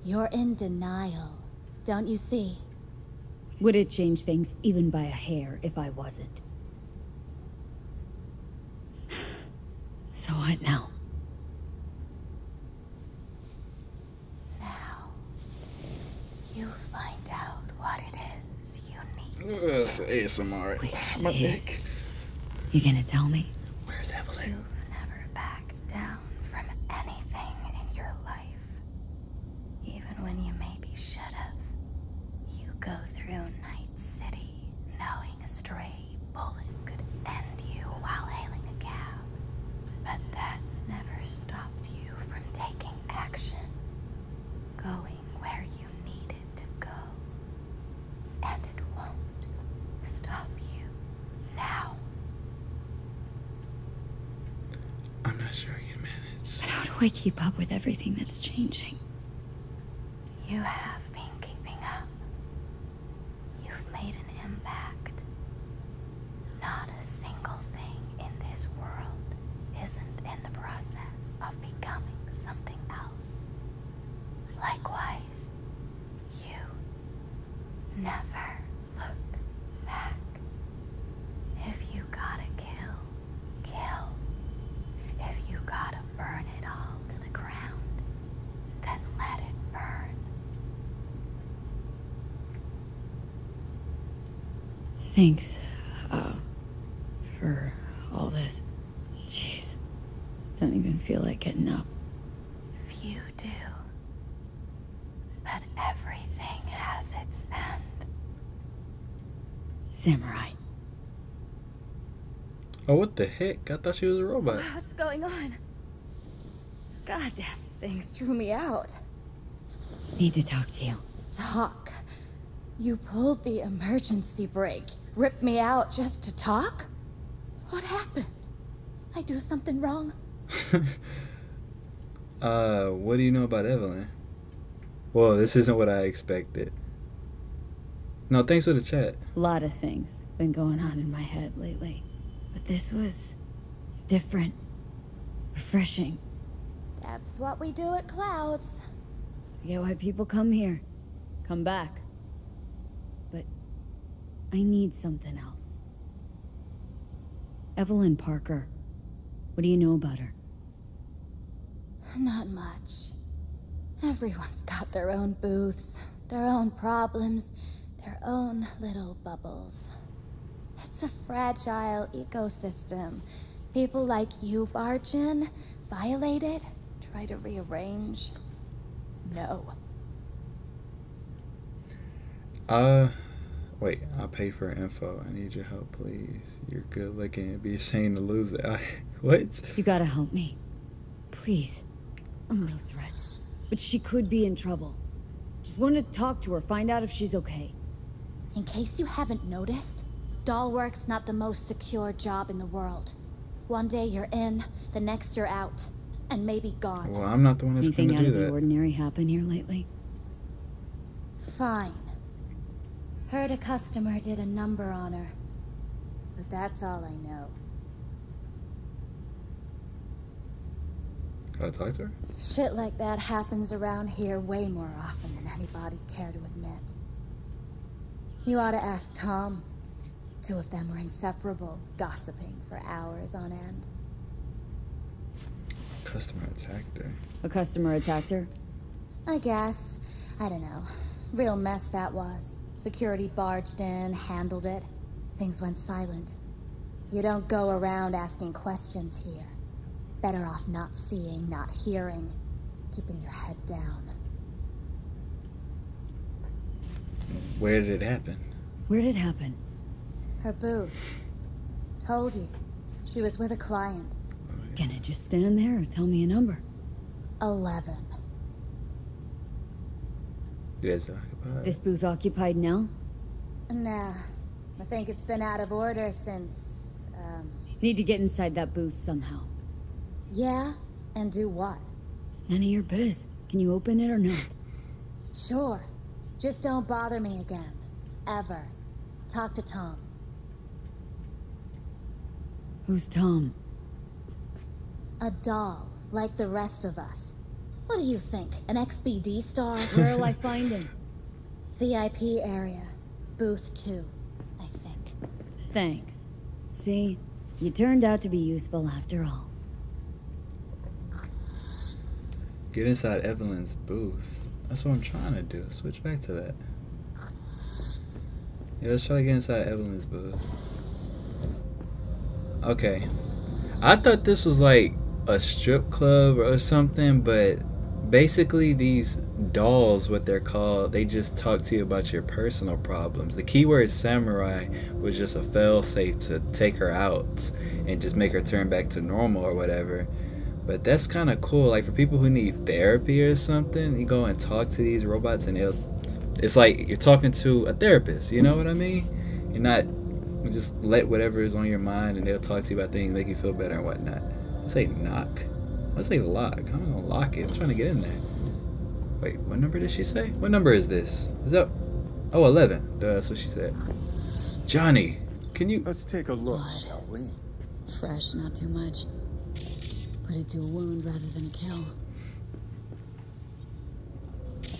You're in denial, don't you see? Would it change things even by a hair if I wasn't? So what now? Now, you find out what it is you need. That's ASMR. My dick. You gonna tell me? Where's Evelyn? Down from anything in your life. Even when you maybe should have, you go through Night City knowing a stray bullet could end you while hailing a cab. But that's never stopped you from taking action, going where you needed to go. And it won't stop you now. I'm not sure I can manage. But how do I keep up with everything that's changing? You have been keeping up. You've made an impact. Not a single thing in this world isn't in the process of becoming something else. Likewise, you Never look back. If you gotta kill, kill. If you gotta burn it all to the ground, then let it burn. Thanks. For all this. Jeez. Don't even feel like getting up. Few do. But everything has its end. Samurai. Oh, what the heck? I thought she was a robot. What's going on? Goddamn thing threw me out. Need to talk to you. Talk? You pulled the emergency brake. Ripped me out just to talk? What happened? I do something wrong? What do you know about Evelyn? Well, this isn't what I expected. No, thanks for the chat. A lot of things been going on in my head lately. But this was different. Refreshing. That's what we do at Clouds. I get why people come here. Come back. But I need something else. Evelyn Parker. What do you know about her? Not much. Everyone's got their own booths, their own problems, their own little bubbles. It's a fragile ecosystem. People like you barge in, violate it, try to rearrange. No. Wait, I'll pay for info. I need your help, please. You're good looking. It'd be a shame to lose that. What? You gotta help me. Please. I'm no threat. But she could be in trouble. Just wanted to talk to her, find out if she's okay. In case you haven't noticed, dollwork's not the most secure job in the world. One day you're in, the next you're out. And maybe gone. Well, I'm not the one that's gonna do that. Anything out of the ordinary happen here lately? Fine. Heard a customer did a number on her, but that's all I know. Gotta talk to her? Shit like that happens around here way more often than anybody'd care to admit. You ought to ask Tom. Two of them were inseparable, gossiping for hours on end. Customer attacked her. A customer attacked her? I guess. I don't know. Real mess that was. Security barged in, handled it. Things went silent. You don't go around asking questions here. Better off not seeing, not hearing. Keeping your head down. Where did it happen? Where did it happen? Her booth. Told you. She was with a client. Oh, yeah. Can it just stand there or tell me a number? 11. You guys are occupied. This booth occupied now? Nah. I think it's been out of order since, Need to get inside that booth somehow. Yeah? And do what? None of your biz. Can you open it or not? Sure. Just don't bother me again. Ever. Talk to Tom. Who's Tom? A doll, like the rest of us. What do you think? An XBD star? Where'll I find him? VIP area. Booth 2, I think. Thanks. See? You turned out to be useful after all. Get inside Evelyn's booth. That's what I'm trying to do. Switch back to that. Yeah, let's try to get inside Evelyn's booth. Okay. I thought this was like a strip club or something, but basically these dolls, what they're called, they just talk to you about your personal problems. The keyword Samurai was just a fail-safe to take her out and just make her turn back to normal or whatever. But that's kind of cool. Like for people who need therapy or something, you go and talk to these robots and it's like you're talking to a therapist, you know what I mean? You're not, you just let whatever is on your mind and they'll talk to you about things, make you feel better and whatnot. Let's say knock. Let's say lock. I'm gonna lock it. I'm trying to get in there. Wait, what number did she say? What number is this? Is that... Oh, 11. Duh, that's what she said. Johnny, can you... Let's take a look, shall we? Fresh, not too much. Put it to a wound rather than a kill.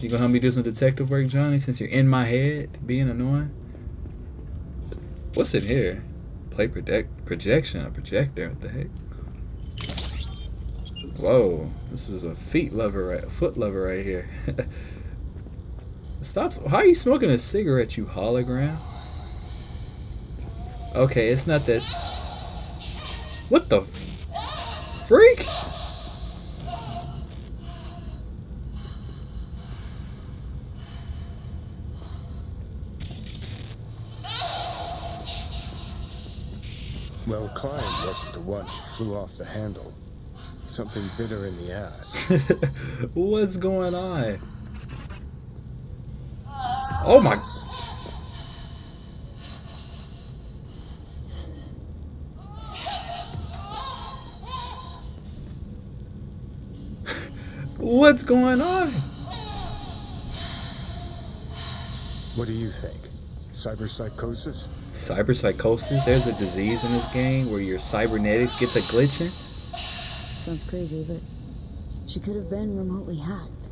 You gonna help me do some detective work, Johnny, since you're in my head being annoying? What's in here? Play projection, a projector, what the heck? Whoa, this is a foot lover right here. Stop, how are you smoking a cigarette, you hologram? Okay, it's not that. What the freak? Well, Klein wasn't the one who flew off the handle. Something bitter in the ass. What's going on? Oh my... What's going on? What do you think? Cyberpsychosis? Cyberpsychosis? There's a disease in this game where your cybernetics gets a glitching? Sounds crazy, but she could have been remotely hacked.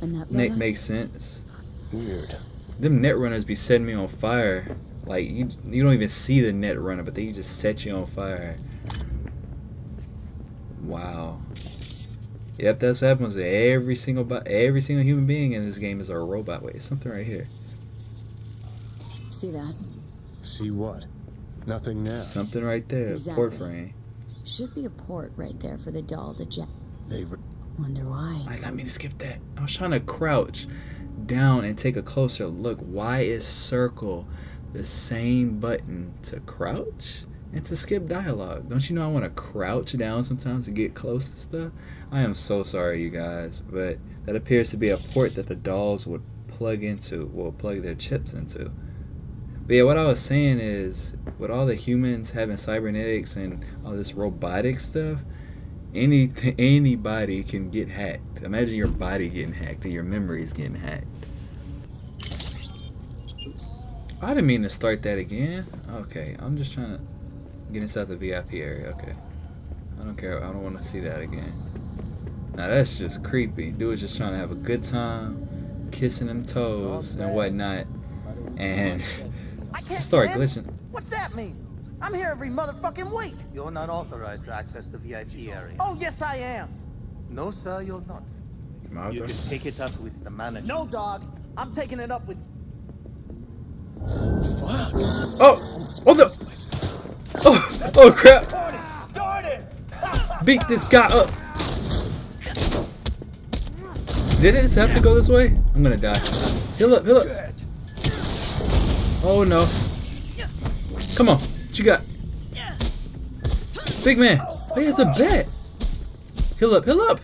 And that makes sense. Weird. Them netrunners be setting me on fire. Like, you don't even see the netrunner, but they just set you on fire. Wow. Yep, that's what happens to every single human being in this game is a robot. Wait, something right here. See that? See what? Nothing now. Something right there. Exactly. Port frame. Should be a port right there for the doll to jack. They wonder why. I got me to skip that. I was trying to crouch down and take a closer look. Why is circle the same button to crouch and to skip dialogue? Don't you know I want to crouch down sometimes to get close to stuff? I am so sorry, you guys, but that appears to be a port that the dolls would plug into, will plug their chips into. But yeah, what I was saying is, with all the humans having cybernetics and all this robotic stuff, anybody can get hacked. Imagine your body getting hacked and your memories getting hacked. I didn't mean to start that again. Okay, I'm just trying to get inside the VIP area. Okay, I don't care. I don't want to see that again. Now that's just creepy. Dude was just trying to have a good time, kissing them toes and whatnot, and. I can't start glitching. What's that mean? I'm here every motherfucking week. You're not authorized to access the VIP area. Oh, yes, I am. No, sir, you're not. You can take it up with the manager. No, dog. I'm taking it up with... What? Oh! Oh, the... Oh! Oh, crap! Beat this guy up! Did it have to go this way? I'm gonna die. Heal up, heal up. Oh no. Come on. What you got? Big man. Where's the bat? Heal up. Heal up.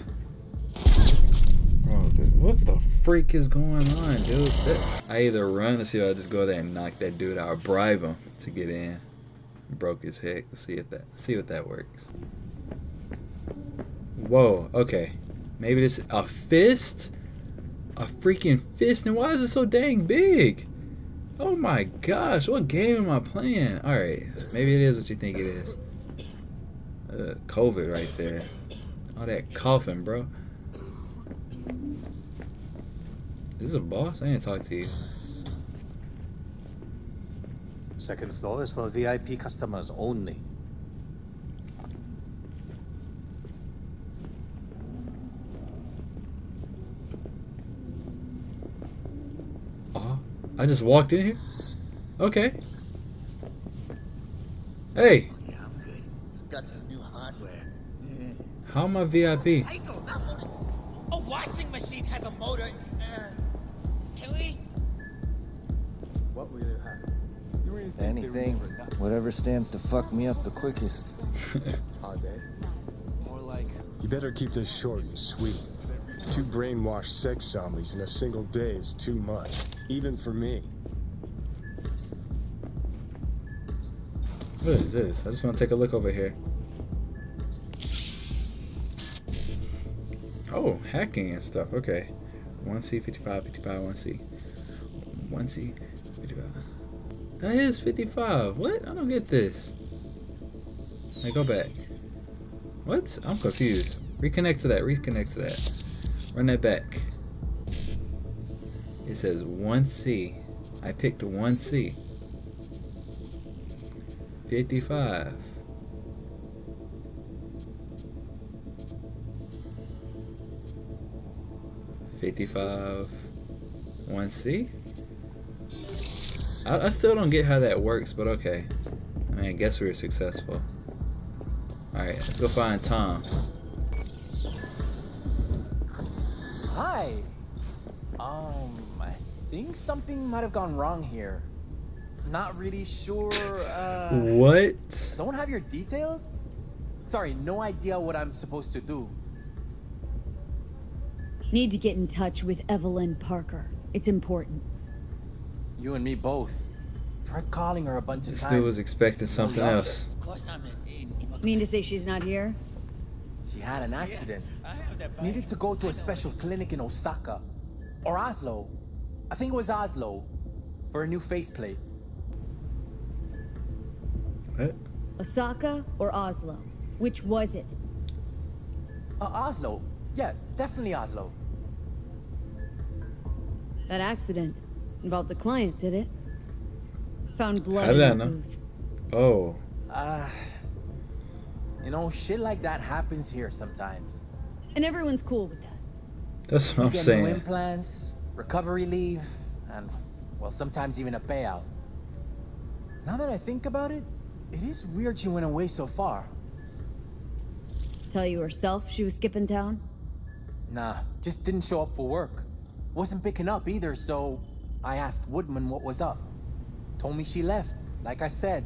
Bro, dude, what the freak is going on, dude? I either run to see if I just go there and knock that dude out or bribe him to get in. Broke his head. Let's see if that, see what that works. Whoa. Okay. Maybe this a fist? A freaking fist? And why is it so dang big? Oh my gosh, what game am I playing? Alright, maybe it is what you think it is. COVID right there. All that coughing, bro. Is this a boss? I didn't talk to you. Second floor is for VIP customers only. I just walked in here? Okay. Hey! Yeah, I'm good. Got some new hardware. How am I VIP? A washing machine has a motor. Can we? What will you have? Anything. Whatever stands to fuck me up the quickest. Are they? More like... You better keep this short and sweet. Two brainwashed sex zombies in a single day is too much. Even for me. What is this? I just want to take a look over here. Oh, hacking and stuff. Okay. 1C, 55, 55, 1C. 1C, 55. That is 55. What? I don't get this. Hey, go back. What? I'm confused. Reconnect to that. Run that back. It says 1C. I picked 1C. 55. One C? I still don't get how that works, but okay. I mean, I guess we were successful. Alright, let's go find Tom. Hi. I think something might have gone wrong here. Not really sure, What? Don't have your details? Sorry, no idea what I'm supposed to do. Need to get in touch with Evelyn Parker. It's important. You and me both. Tried calling her a bunch of times. Still was expecting something else. Mean to say she's not here? She had an accident. Needed to go to a special clinic in Osaka. Or Oslo. I think it was Oslo. For a new faceplate. What? Osaka or Oslo? Which was it? Oslo. Yeah, definitely Oslo. That accident involved a client, did it? Found blood. How did I know? Oh. You know, shit like that happens here sometimes. And everyone's cool with that. That's what I'm saying. New implants, recovery leave, and, well, sometimes even a payout. Now that I think about it, it is weird she went away so far. Tell you herself she was skipping town? Nah, just didn't show up for work. Wasn't picking up either, so I asked Woodman what was up. Told me she left, like I said.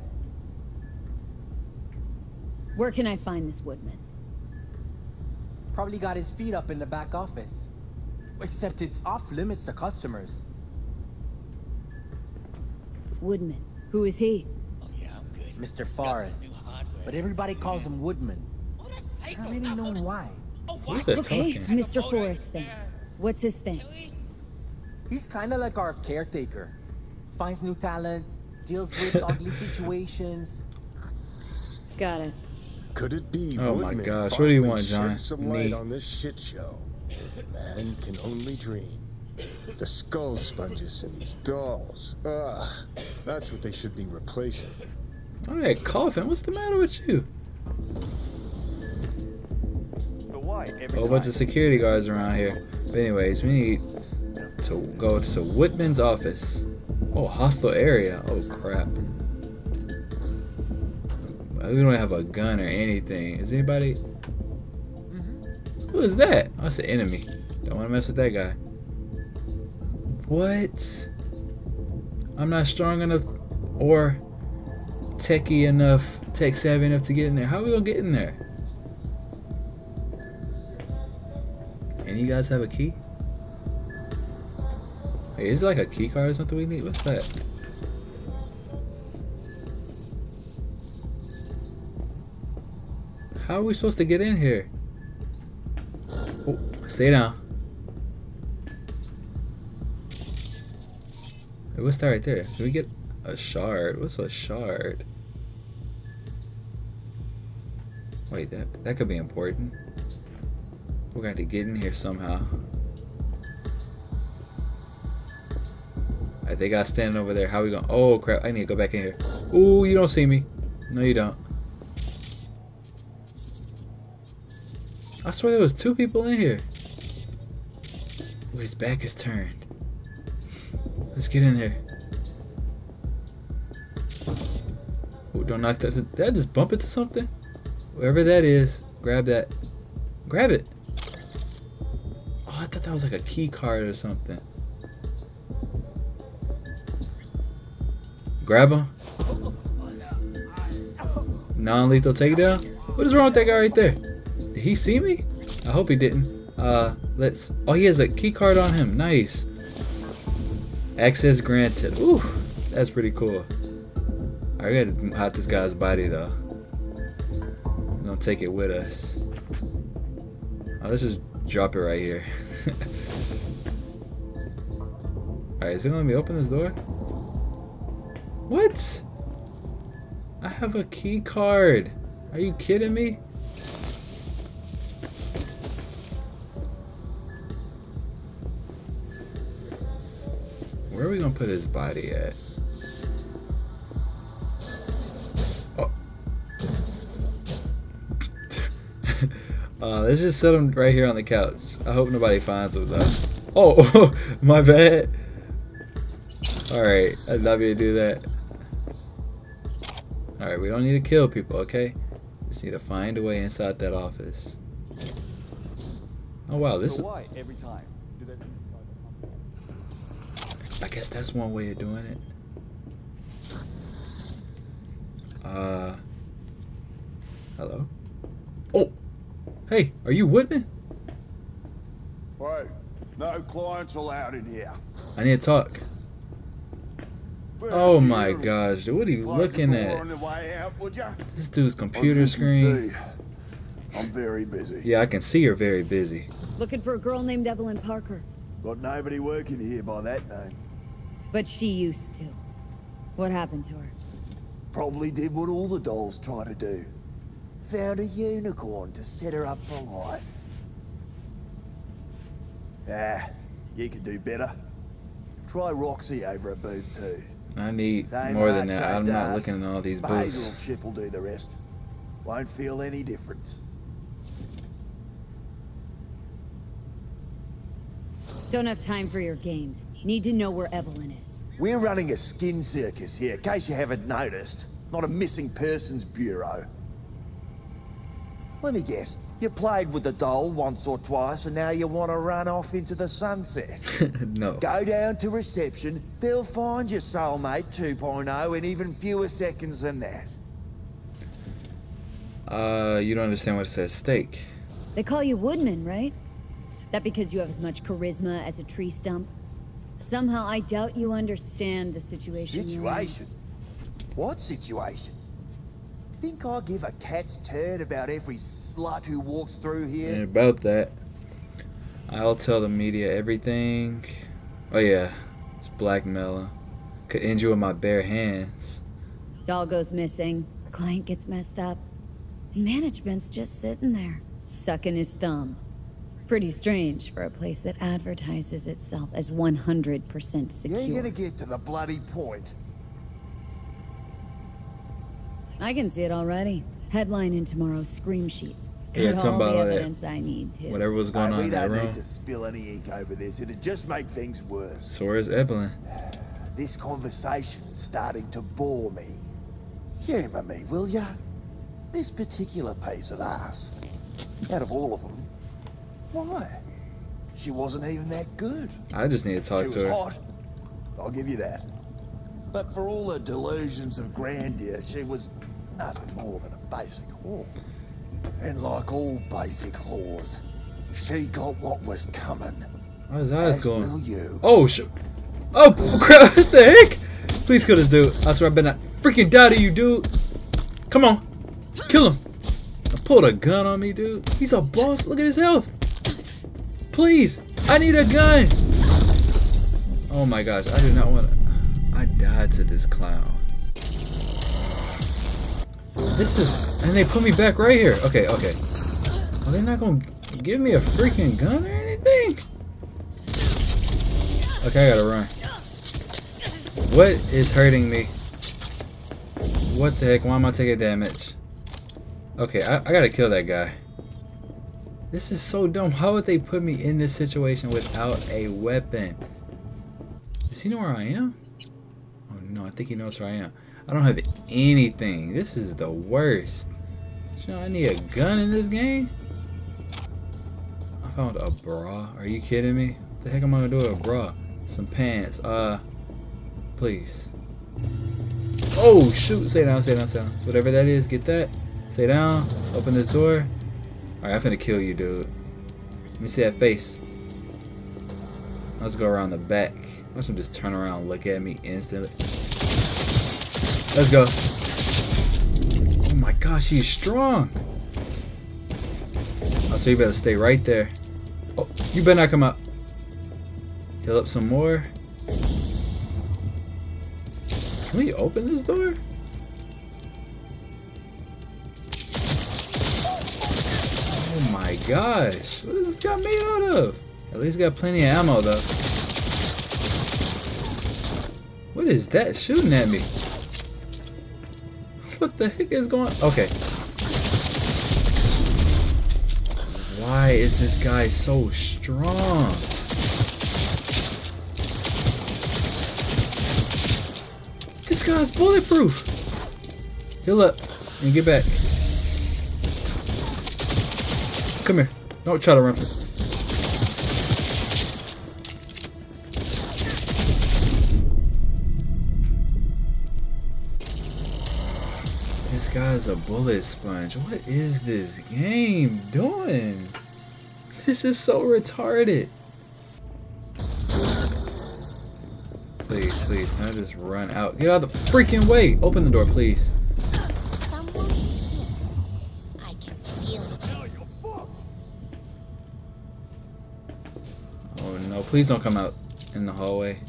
Where can I find this Woodman? Probably got his feet up in the back office. Except it's off limits to customers. Woodman, who is he? Oh yeah, I'm good. Mr. Forrest. But everybody calls him Woodman. I don't really know why. Okay, Mr. Forrest then. What's his thing? He's kind of like our caretaker. Finds new talent, deals with ugly situations. Got it. Could it be? Oh my gosh! What do you want, John? Some light on this shit show. Man can only dream. The skull sponges and these dolls. Ugh, that's what they should be replacing. All right, coffin. What's the matter with you? A whole bunch of security guards around here. But anyways, we need to go to Woodman's office. Oh, hostile area. Oh crap. We don't have a gun or anything. Is anybody? Who is that? Oh, that's an enemy. Don't want to mess with that guy. What? I'm not strong enough or techy enough, tech savvy enough to get in there. How are we gonna get in there? And you guys have a key? Hey, is it like a key card or something we need? What's that? How are we supposed to get in here? Oh, stay down. Hey, what's that right there? Can we get a shard? What's a shard? Wait, that could be important. We're going to get in here somehow. Alright, they got standing over there. How are we going? Oh crap, I need to go back in here. Ooh, you don't see me. No, you don't. I swear there was two people in here. Ooh, his back is turned. Let's get in there. Ooh, don't knock that. Did I just bump into something? Wherever that is, grab that. Grab it. I thought that was like a key card or something. Grab him. Non-lethal takedown? What is wrong with that guy right there? Did he see me? I hope he didn't. Let's... Oh, he has a key card on him. Nice. Access granted. Ooh, that's pretty cool. I gotta hot this guy's body though. We're gonna take it with us. Oh, let's just drop it right here. Alright, is it gonna let me open this door? What? I have a key card. Are you kidding me? are we gonna put his body at? Oh. Let's just set him right here on the couch. I hope nobody finds him though. Oh, my bad. Alright, I'd love you to do that. Alright, we don't need to kill people, okay? Just need to find a way inside that office. Oh wow, this is... I guess that's one way of doing it. Hello? Oh! Hey, are you Woodman? Right. No clients allowed in here. I need to talk. Oh my gosh, dude, what are you looking at? This dude's computer screen. I'm very busy. Yeah, I can see you're very busy. Looking for a girl named Evelyn Parker. Got nobody working here by that name. But she used to. What happened to her? Probably did what all the dolls try to do. Found a unicorn to set her up for life. Ah, you could do better. Try Roxy over at booth 2. I need more than that. I'm not looking at all these booths. Basil chip will do the rest. Won't feel any difference. Don't have time for your games. Need to know where Evelyn is. We're running a skin circus here, in case you haven't noticed. Not a missing persons bureau. Let me guess. You played with the doll once or twice, and now you want to run off into the sunset. No. Go down to reception. They'll find your soulmate 2.0 in even fewer seconds than that. You don't understand what it says. Steak. They call you Woodman, right? That because you have as much charisma as a tree stump? Somehow I doubt you understand the situation. Situation? What situation? Think I'll give a cat's turd about every slut who walks through here? And about that, I'll tell the media everything. Oh yeah, it's blackmailer. Could end you with my bare hands. Doll goes missing. Client gets messed up. Management's just sitting there, sucking his thumb. Pretty strange for a place that advertises itself as 100% secure. You're gonna get to the bloody point. I can see it already. Headline in tomorrow's scream sheets. Yeah, it's all the evidence I need to. Whatever was going on in that room. We don't need to spill any ink over this. It'd just make things worse. So where's Evelyn? This conversation's starting to bore me. Humor me, will ya? This particular piece of ass. Out of all of them, why? She wasn't even that good. I just need to talk to her. She was hot. I'll give you that. But for all her delusions of grandeur, she was nothing more than a basic whore. And like all basic whores, she got what was coming. How's that going? You. Oh shit! Oh crap! What the heck? Please kill this dude. I swear I better not freaking die to you, dude. Come on, kill him. I pulled a gun on me, dude. He's a boss. Look at his health. Please, I need a gun. Oh my gosh, I do not want to. I died to this clown. This is... And they put me back right here. Okay, okay. Are they not gonna give me a freaking gun or anything? Okay, I gotta run. What is hurting me? What the heck? Why am I taking damage? Okay, I gotta kill that guy. This is so dumb. How would they put me in this situation without a weapon? Does he know where I am? No, I think he knows where I am. I don't have anything. This is the worst. You know, I need a gun in this game? I found a bra. Are you kidding me? What the heck am I gonna do with a bra? Some pants. Please. Oh, shoot. Stay down, stay down, stay down. Whatever that is, get that. Stay down. Open this door. Alright, I'm finna kill you, dude. Let me see that face. Let's go around the back. Watch him just turn around and look at me instantly. Let's go. Oh my gosh, he's strong. Oh, so you better stay right there. Oh, you better not come out. Heal up some more. Can we open this door? Oh my gosh. What is this guy made out of? At least got plenty of ammo though. What is that shooting at me? What the heck is going on? Okay. Why is this guy so strong? This guy's bulletproof. Heal up and get back. Come here. Don't try to run for it. This guy's a bullet sponge. What is this game doing? This is so retarded. Please, please, now just run out. Get out of the freaking way. Open the door, please. I can feel it. Oh no, please don't come out in the hallway.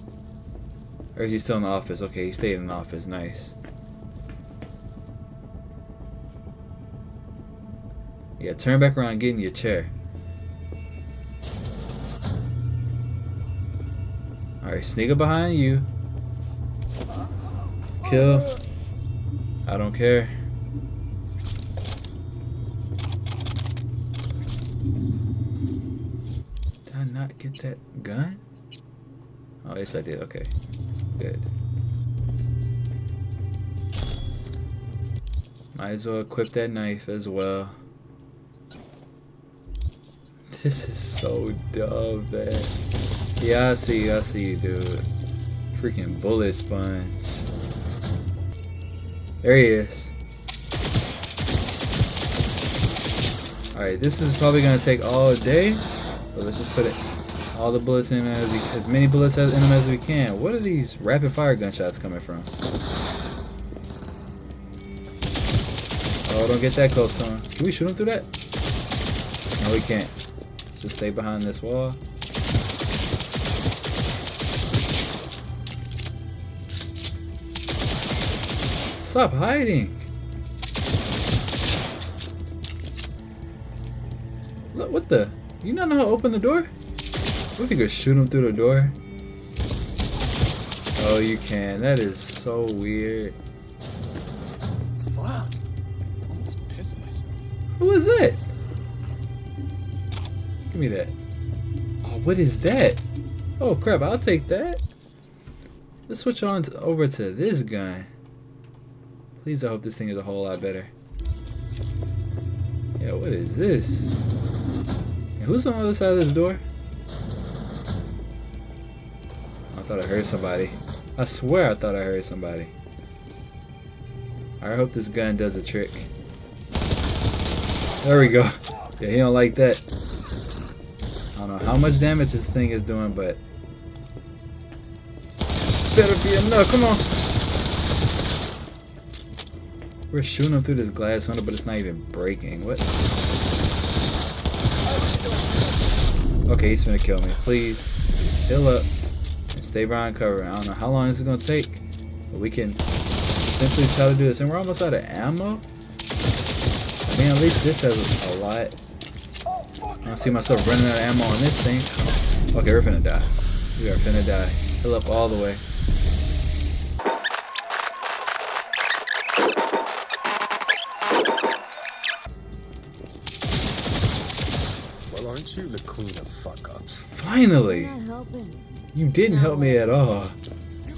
Or is he still in the office? Okay, he stayed in the office. Nice. Yeah, turn back around and get in your chair. Alright, sneak up behind you. Kill. I don't care. Did I not get that gun? Oh, yes I did. Okay. Good. Might as well equip that knife as well. This is so dumb, man. Yeah, I see you, dude. Freaking bullet sponge. There he is. Alright, this is probably gonna take all day, but let's just put it all the bullets in as many bullets in them as we can. What are these rapid fire gunshots coming from? Oh, don't get that close to him. Can we shoot him through that? No, we can't. Just stay behind this wall. Stop hiding. Look, what the? You not know how to open the door? We can just shoot him through the door. Oh, you can. That is so weird. Fuck. Almost pissed myself. Who is it? Give me that. Oh, what is that? Oh crap, I'll take that. Let's switch on to, over to this gun. Please, I hope this thing is a whole lot better. Yeah, what is this? And who's on the other side of this door? I thought I heard somebody. I swear I thought I heard somebody. I hope this gun does the trick. There we go. Yeah, he don't like that. I don't know how much damage this thing is doing, but better be enough. Come on. We're shooting him through this glass window, but it's not even breaking. What? Okay, he's finna kill me. Please, heal up and stay behind cover. I don't know how long this is gonna take, but we can essentially try to do this. And we're almost out of ammo. I mean, at least this has a lot. I don't see myself running out of ammo on this thing. Okay, we're finna die. We are finna die. Heal up all the way. Well, aren't you the queen of fuck-ups? Finally! You didn't help me at all.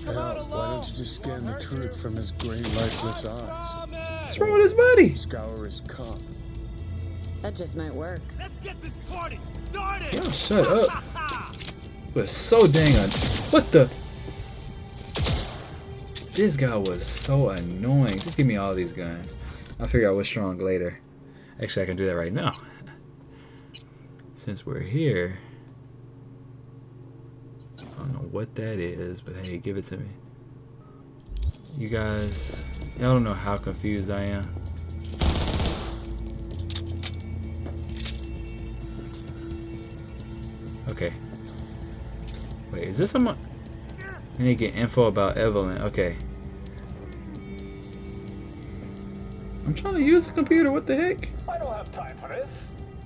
Hell, why don't you just scan the truth from his gray, lifeless eyes? What's wrong with his body? Scour his cup. That just might work. Let's get this party started! Yo, shut up. We're so dang on. What the? This guy was so annoying. Just give me all these guns. I'll figure out what's strong later. Actually, I can do that right now. Since we're here. I don't know what that is, but hey, give it to me. You guys, y'all don't know how confused I am. Okay. Wait, is this someone? I need to get info about Evelyn. Okay. I'm trying to use the computer. What the heck? I don't have time for this.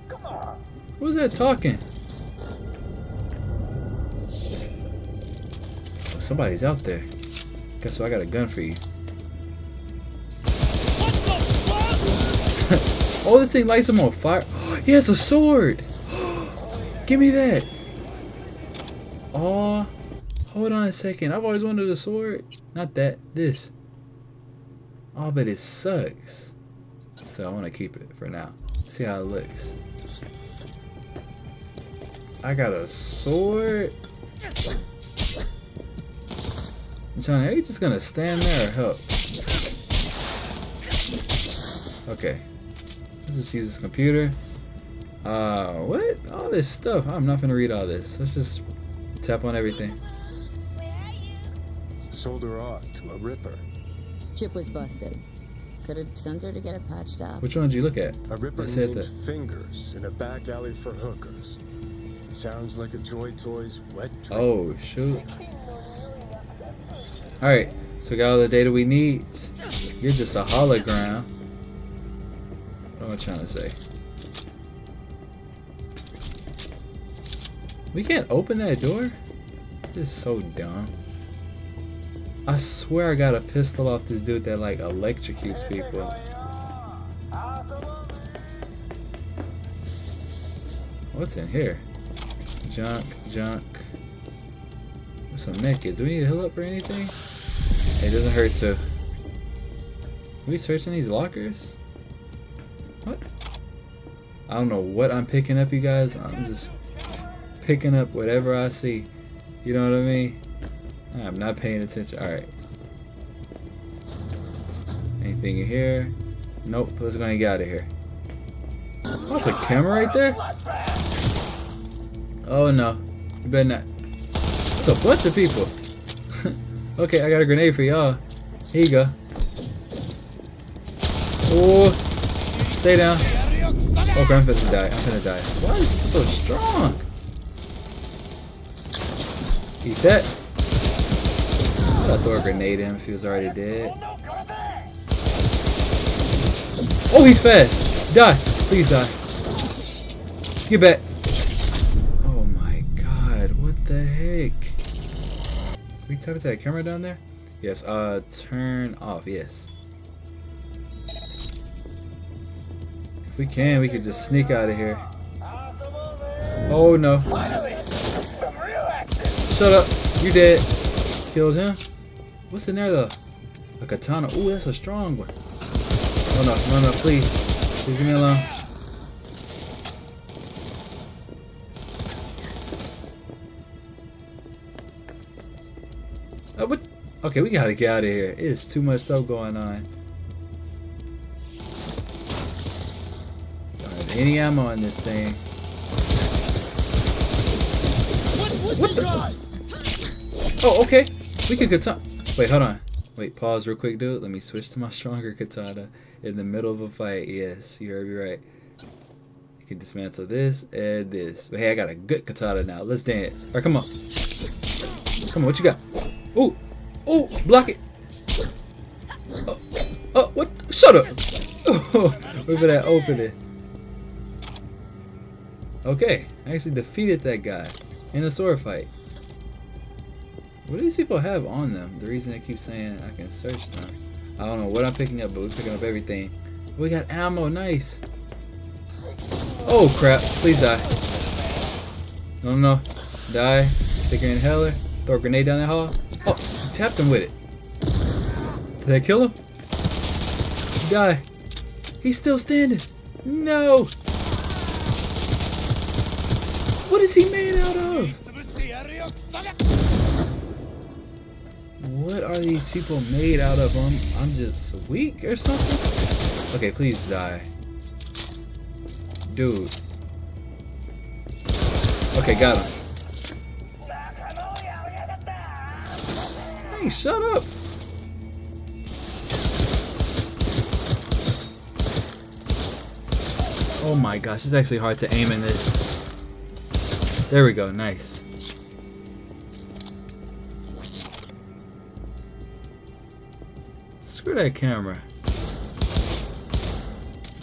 Come on. Who's that talking? Oh, somebody's out there. Guess so. I got a gun for you. What the fuck? Oh, this thing lights him on fire. He has a sword. Give me that. Oh, hold on a second. I've always wanted a sword. Not that. This. Oh, but it sucks. So I want to keep it for now. See how it looks. I got a sword. Johnny, are you just gonna stand there or help? Okay. Let's just use this computer. What? All this stuff. I'm not gonna read all this. Let's just tap on everything. Where are you? Sold her off to a ripper. Chip was busted. Could have sent her to get it patched up. Which one did you look at? A ripper named Fingers in a back alley for hookers. Sounds like a Joy Toys wet dream. Oh, shoot. Alright, so we got all the data we need. You're just a hologram. What am I trying to say? We can't open that door? This is so dumb. I swear I got a pistol off this dude that like electrocutes people. What's in here? Junk, junk. What's some naked? Do we need to heal up or anything? It doesn't hurt to. Are we searching these lockers? What? I don't know what I'm picking up, you guys. I'm just picking up whatever I see. You know what I mean? I'm not paying attention. Alright. Anything in here? Nope. Let's go and get out of here. Oh, that's a camera right there? Oh no. You better not. It's a bunch of people. Okay, I got a grenade for y'all. Here you go. Oh. Stay down. Okay, I'm finna die. I'm finna die. Why is it so strong? Eat that. I'll throw a grenade at him if he was already dead. Oh, he's fast! Die! Please die. Get back. Oh my god, what the heck? Can we tap into that camera down there? Yes, turn off, yes. If we can just sneak out of here. Oh no. Shut up, you dead. Killed him. What's in there though? A katana. Ooh, that's a strong one. Oh no, no, no, please. Please leave me alone. Oh, what? Okay, we gotta get out of here. It's too much stuff going on. Don't have any ammo in this thing. What the? Oh, okay. We can katana. Wait, hold on. Wait, pause real quick, dude. Let me switch to my stronger katana in the middle of a fight. Yes, you heard me right. You can dismantle this and this. But hey, I got a good katana now. Let's dance. All right, come on. Come on, what you got? Ooh, ooh, block it. Oh, oh what? Shut up. Wait for that opening. Okay, I actually defeated that guy in a sword fight. What do these people have on them? The reason they keep saying I can search them. I don't know what I'm picking up, but we're picking up everything. We got ammo, nice. Oh crap, please die. No, no, no. Die. Take an inhaler. Throw a grenade down the hall. Oh, tapped him with it. Did I kill him? Die. He's still standing. No. What is he made out of? What are these people made out of? I'm just weak or something? Okay, please die. Dude. Okay, got him. Hey, shut up! Oh my gosh, it's actually hard to aim in this. There we go, nice. Screw that camera.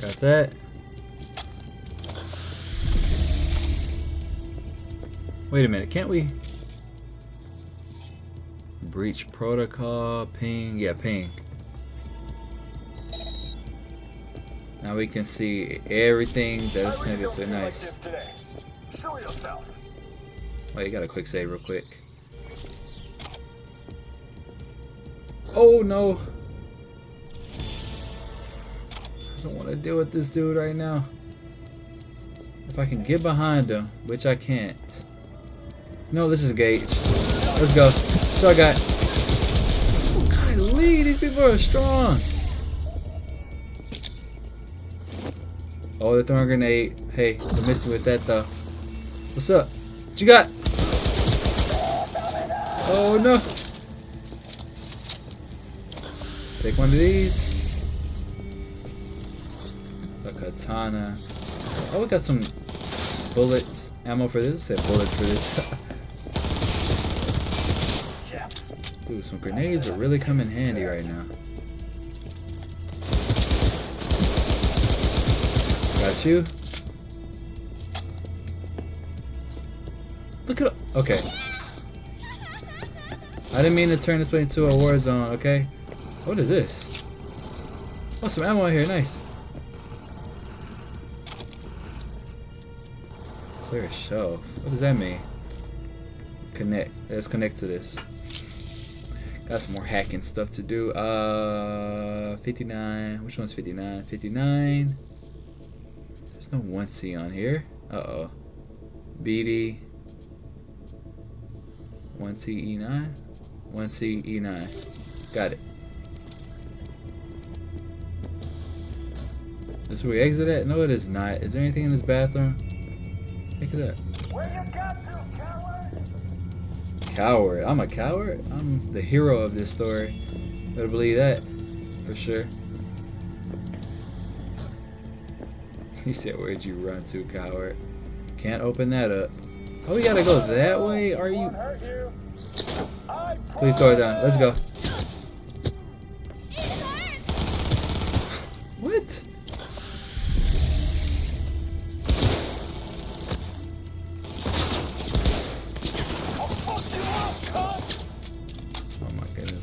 Got that. Wait a minute, can't we? Breach protocol, ping, yeah, ping. Now we can see everything that is connected to. Nice. Show yourself. Wait, you got a quick save real quick. Oh no! I don't want to deal with this dude right now. If I can get behind him, which I can't. No, this is Gage. Let's go. So I got. Oh, golly, these people are strong. Oh, they're throwing a grenade. Hey, they're missing with that though. What's up? What you got? Oh no! Take one of these. A katana. Oh, we got some bullets, ammo for this. I said bullets for this. Ooh, some grenades are really coming handy right now. Got you. Look at it. Okay. I didn't mean to turn this place into a war zone. Okay. What is this? Oh, some ammo here, nice. Clear shelf. What does that mean? Connect. Let's connect to this. Got some more hacking stuff to do. 59. Which one's 59? 59. There's no 1C on here. Uh-oh. BD. 1C E9. 1C E9. Got it. Is we exit at? No, it is not. Is there anything in this bathroom? Look at that. Where you got to, coward? Coward. I'm a coward? I'm the hero of this story. Better believe that. For sure. He said, where'd you run to, coward? Can't open that up. Oh, we gotta go that way? Are you... Please throw it down. Let's go. What?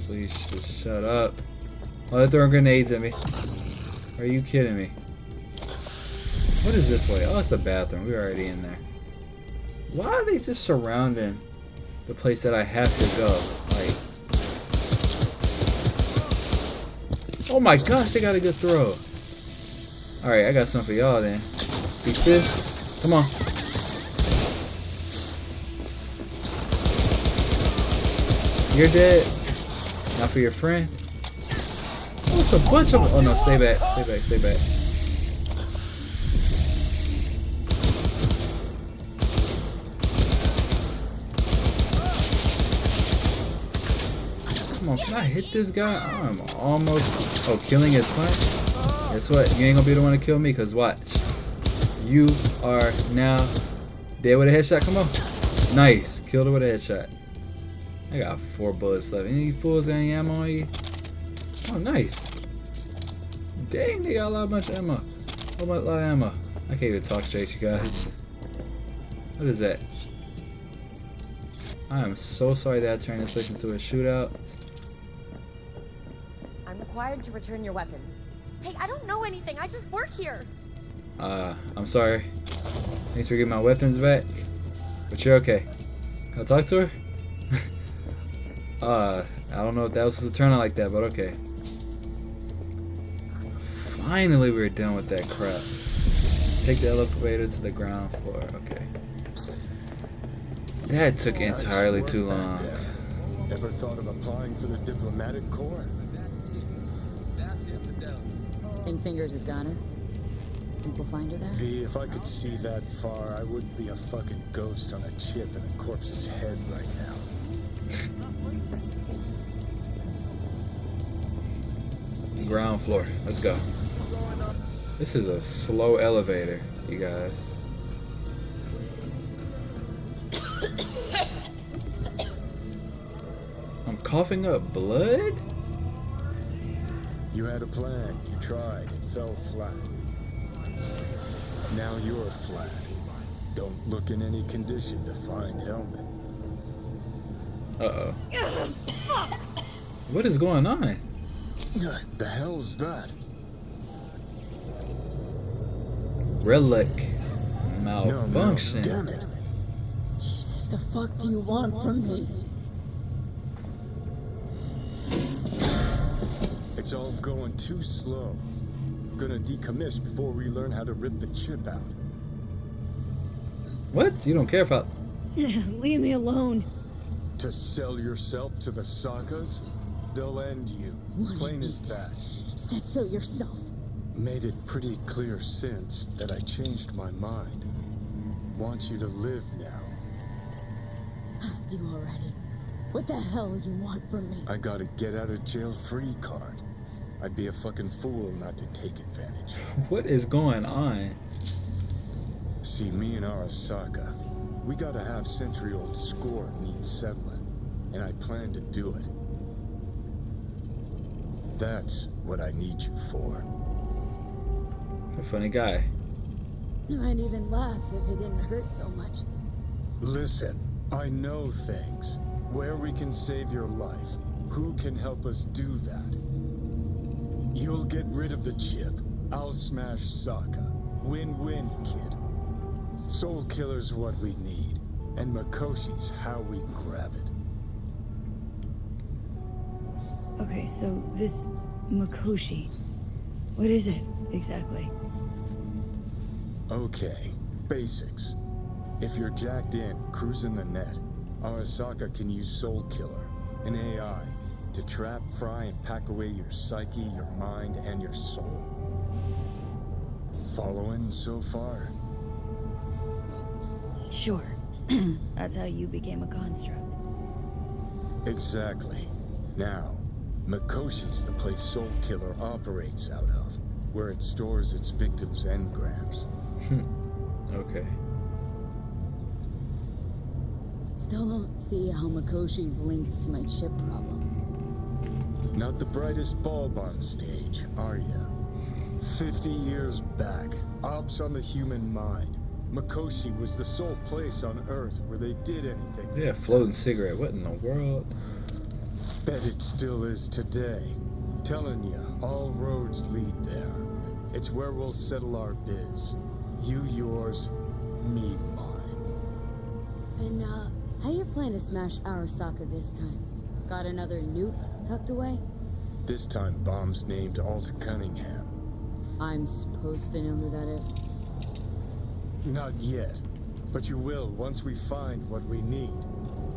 Please just shut up. Oh, they're throwing grenades at me. Are you kidding me? What is this way? Oh, it's the bathroom. We're already in there. Why are they just surrounding the place that I have to go? Like, oh my gosh, they got a good throw. Alright, I got something for y'all then. Beat this. Come on. You're dead. Not for your friend. Oh, it's a bunch of. Oh no! Stay back! Stay back! Stay back! Come on! Can I hit this guy? I'm almost. Oh, killing is fun. Guess what? You ain't gonna be the one to kill me, cause watch. You are now dead with a headshot. Come on! Nice. Killed her with a headshot. I got 4 bullets left. Any fools got any ammo on you? Oh, nice. Dang, they got a lot of ammo. A lot of ammo. I can't even talk straight, you guys. What is that? I am so sorry that I turned this place into a shootout. I'm required to return your weapons. Hey, I don't know anything. I just work here. I'm sorry. Thanks for getting my weapons back. But you're okay. Can I talk to her? I don't know if that was supposed to turn out like that, but okay. Finally, we're done with that crap. Take the elevator to the ground floor. Okay. That took entirely too long. Ever thought of applying for the diplomatic corps? Think Fingers is gone. Think we'll find her there? V, if I could see that far, I wouldn't be a fucking ghost on a chip in a corpse's head right now. Ground floor. Let's go. This is a slow elevator, you guys. I'm coughing up blood? You had a plan. You tried. It fell flat. Now you're flat. Don't look in any condition to find Hellman. Uh-oh. What is going on? What the hell's that? Relic malfunction. No, no, damn it. Jesus, the fuck do you want from me? It's all going too slow. Gonna decommission before we learn how to rip the chip out. What? You don't care about? Yeah, leave me alone. To sell yourself to the Sakas? They'll end you. Plain as that. Said so yourself. Made it pretty clear since that I changed my mind. Want you to live now. Asked you already. What the hell you want from me? I got a get out of jail free card. I'd be a fucking fool not to take advantage. What is going on? See, me and Arasaka, we got a half-century-old score needs settling, and I plan to do it. That's what I need you for. A funny guy. I'd even laugh if it didn't hurt so much. Listen, I know things. Where we can save your life. Who can help us do that? You'll get rid of the chip. I'll smash Sokka. Win-win, kid. Soul Killer's what we need, and Mikoshi's how we grab it. Okay, so this Mikoshi, what is it exactly? Okay, basics. If you're jacked in, cruising the net, Arasaka can use Soul Killer, an AI, to trap, fry, and pack away your psyche, your mind, and your soul. Following so far? Sure. That's how you became a construct. Exactly. Now, Mikoshi's the place Soul Killer operates out of, where it stores its victims' engrams. Okay. Still don't see how Mikoshi's linked to my chip problem. Not the brightest bulb on stage, are you? 50 years back, ops on the human mind. Mikoshi was the sole place on Earth where they did anything. Yeah, floating cigarette. What in the world? Bet it still is today. Telling you, all roads lead there. It's where we'll settle our biz. You yours, me mine. And, how you plan to smash Arasaka this time? Got another nuke tucked away? This time, bomb's named Alt Cunningham. I'm supposed to know who that is? Not yet, but you will once we find what we need.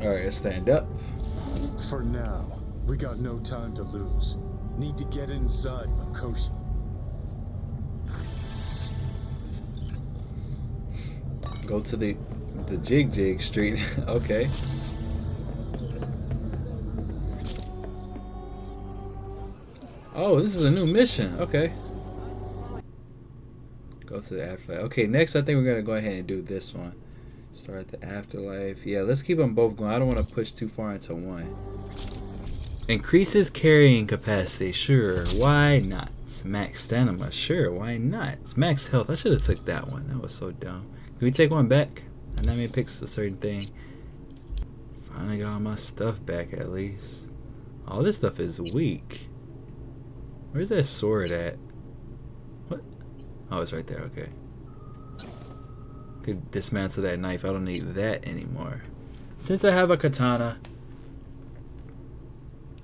Alright, stand up. For now, we got no time to lose. Need to get inside Mikoshi. Go to the Jig Street. Okay. Oh, this is a new mission. Okay. Go to the afterlife. Okay, next I think we're going to go ahead and do this one. Start the afterlife. Yeah, let's keep them both going. I don't want to push too far into one. Increases carrying capacity. Sure, why not? Max stamina. Sure, why not? Max health. I should have took that one. That was so dumb. Can we take one back? And that may pick a certain thing. Finally got all my stuff back at least. All this stuff is weak. Where's that sword at? What? Oh, it's right there. Okay. Could dismantle that knife. I don't need that anymore. Since I have a katana.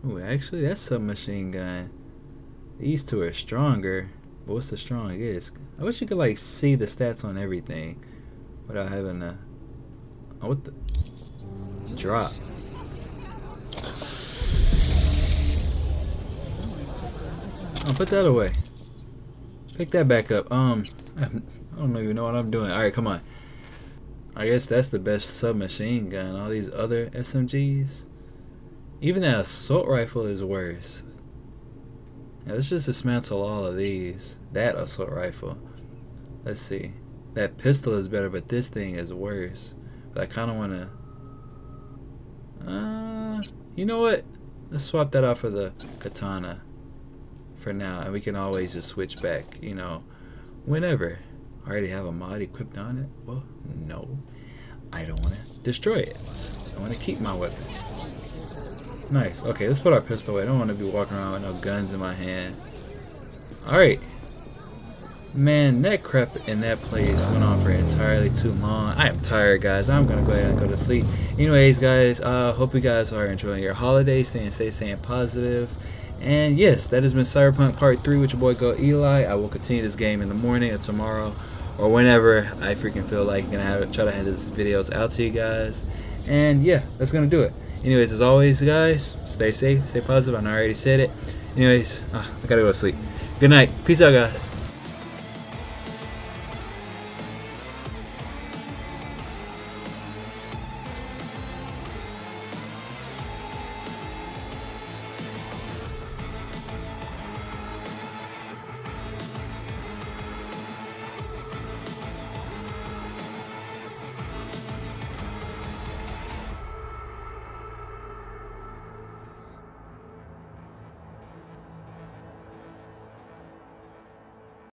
Ooh, actually, that's submachine gun. These two are stronger. But what's the strongest? I wish you could, like, see the stats on everything without having to. Oh, what the? Drop. I'll put that away. Pick that back up. I don't even know what I'm doing. Alright, come on. I guess that's the best submachine gun. All these other SMGs. Even that assault rifle is worse. Now, let's just dismantle all of these. That assault rifle. Let's see. That pistol is better, but this thing is worse. But I kind of want to... you know what? Let's swap that out for the katana. For now, and we can always just switch back, you know, whenever. I already have a mod equipped on it. Well, no, I don't want to destroy it. I want to keep my weapon. Nice. Okay, let's put our pistol away. I don't want to be walking around with no guns in my hand. Alright. Man, that crap in that place went on for entirely too long. I am tired, guys. I'm going to go ahead and go to sleep. Anyways, guys, I hope you guys are enjoying your holiday. Staying safe, staying positive. And yes, that has been Cyberpunk Part 3 with your boy GOATEli. I will continue this game in the morning or tomorrow or whenever I freaking feel like I'm going to try to have these videos out to you guys. And yeah, that's going to do it. Anyways, as always, guys, stay safe, stay positive. I already said it. Anyways, I gotta go to sleep. Good night. Peace out, guys.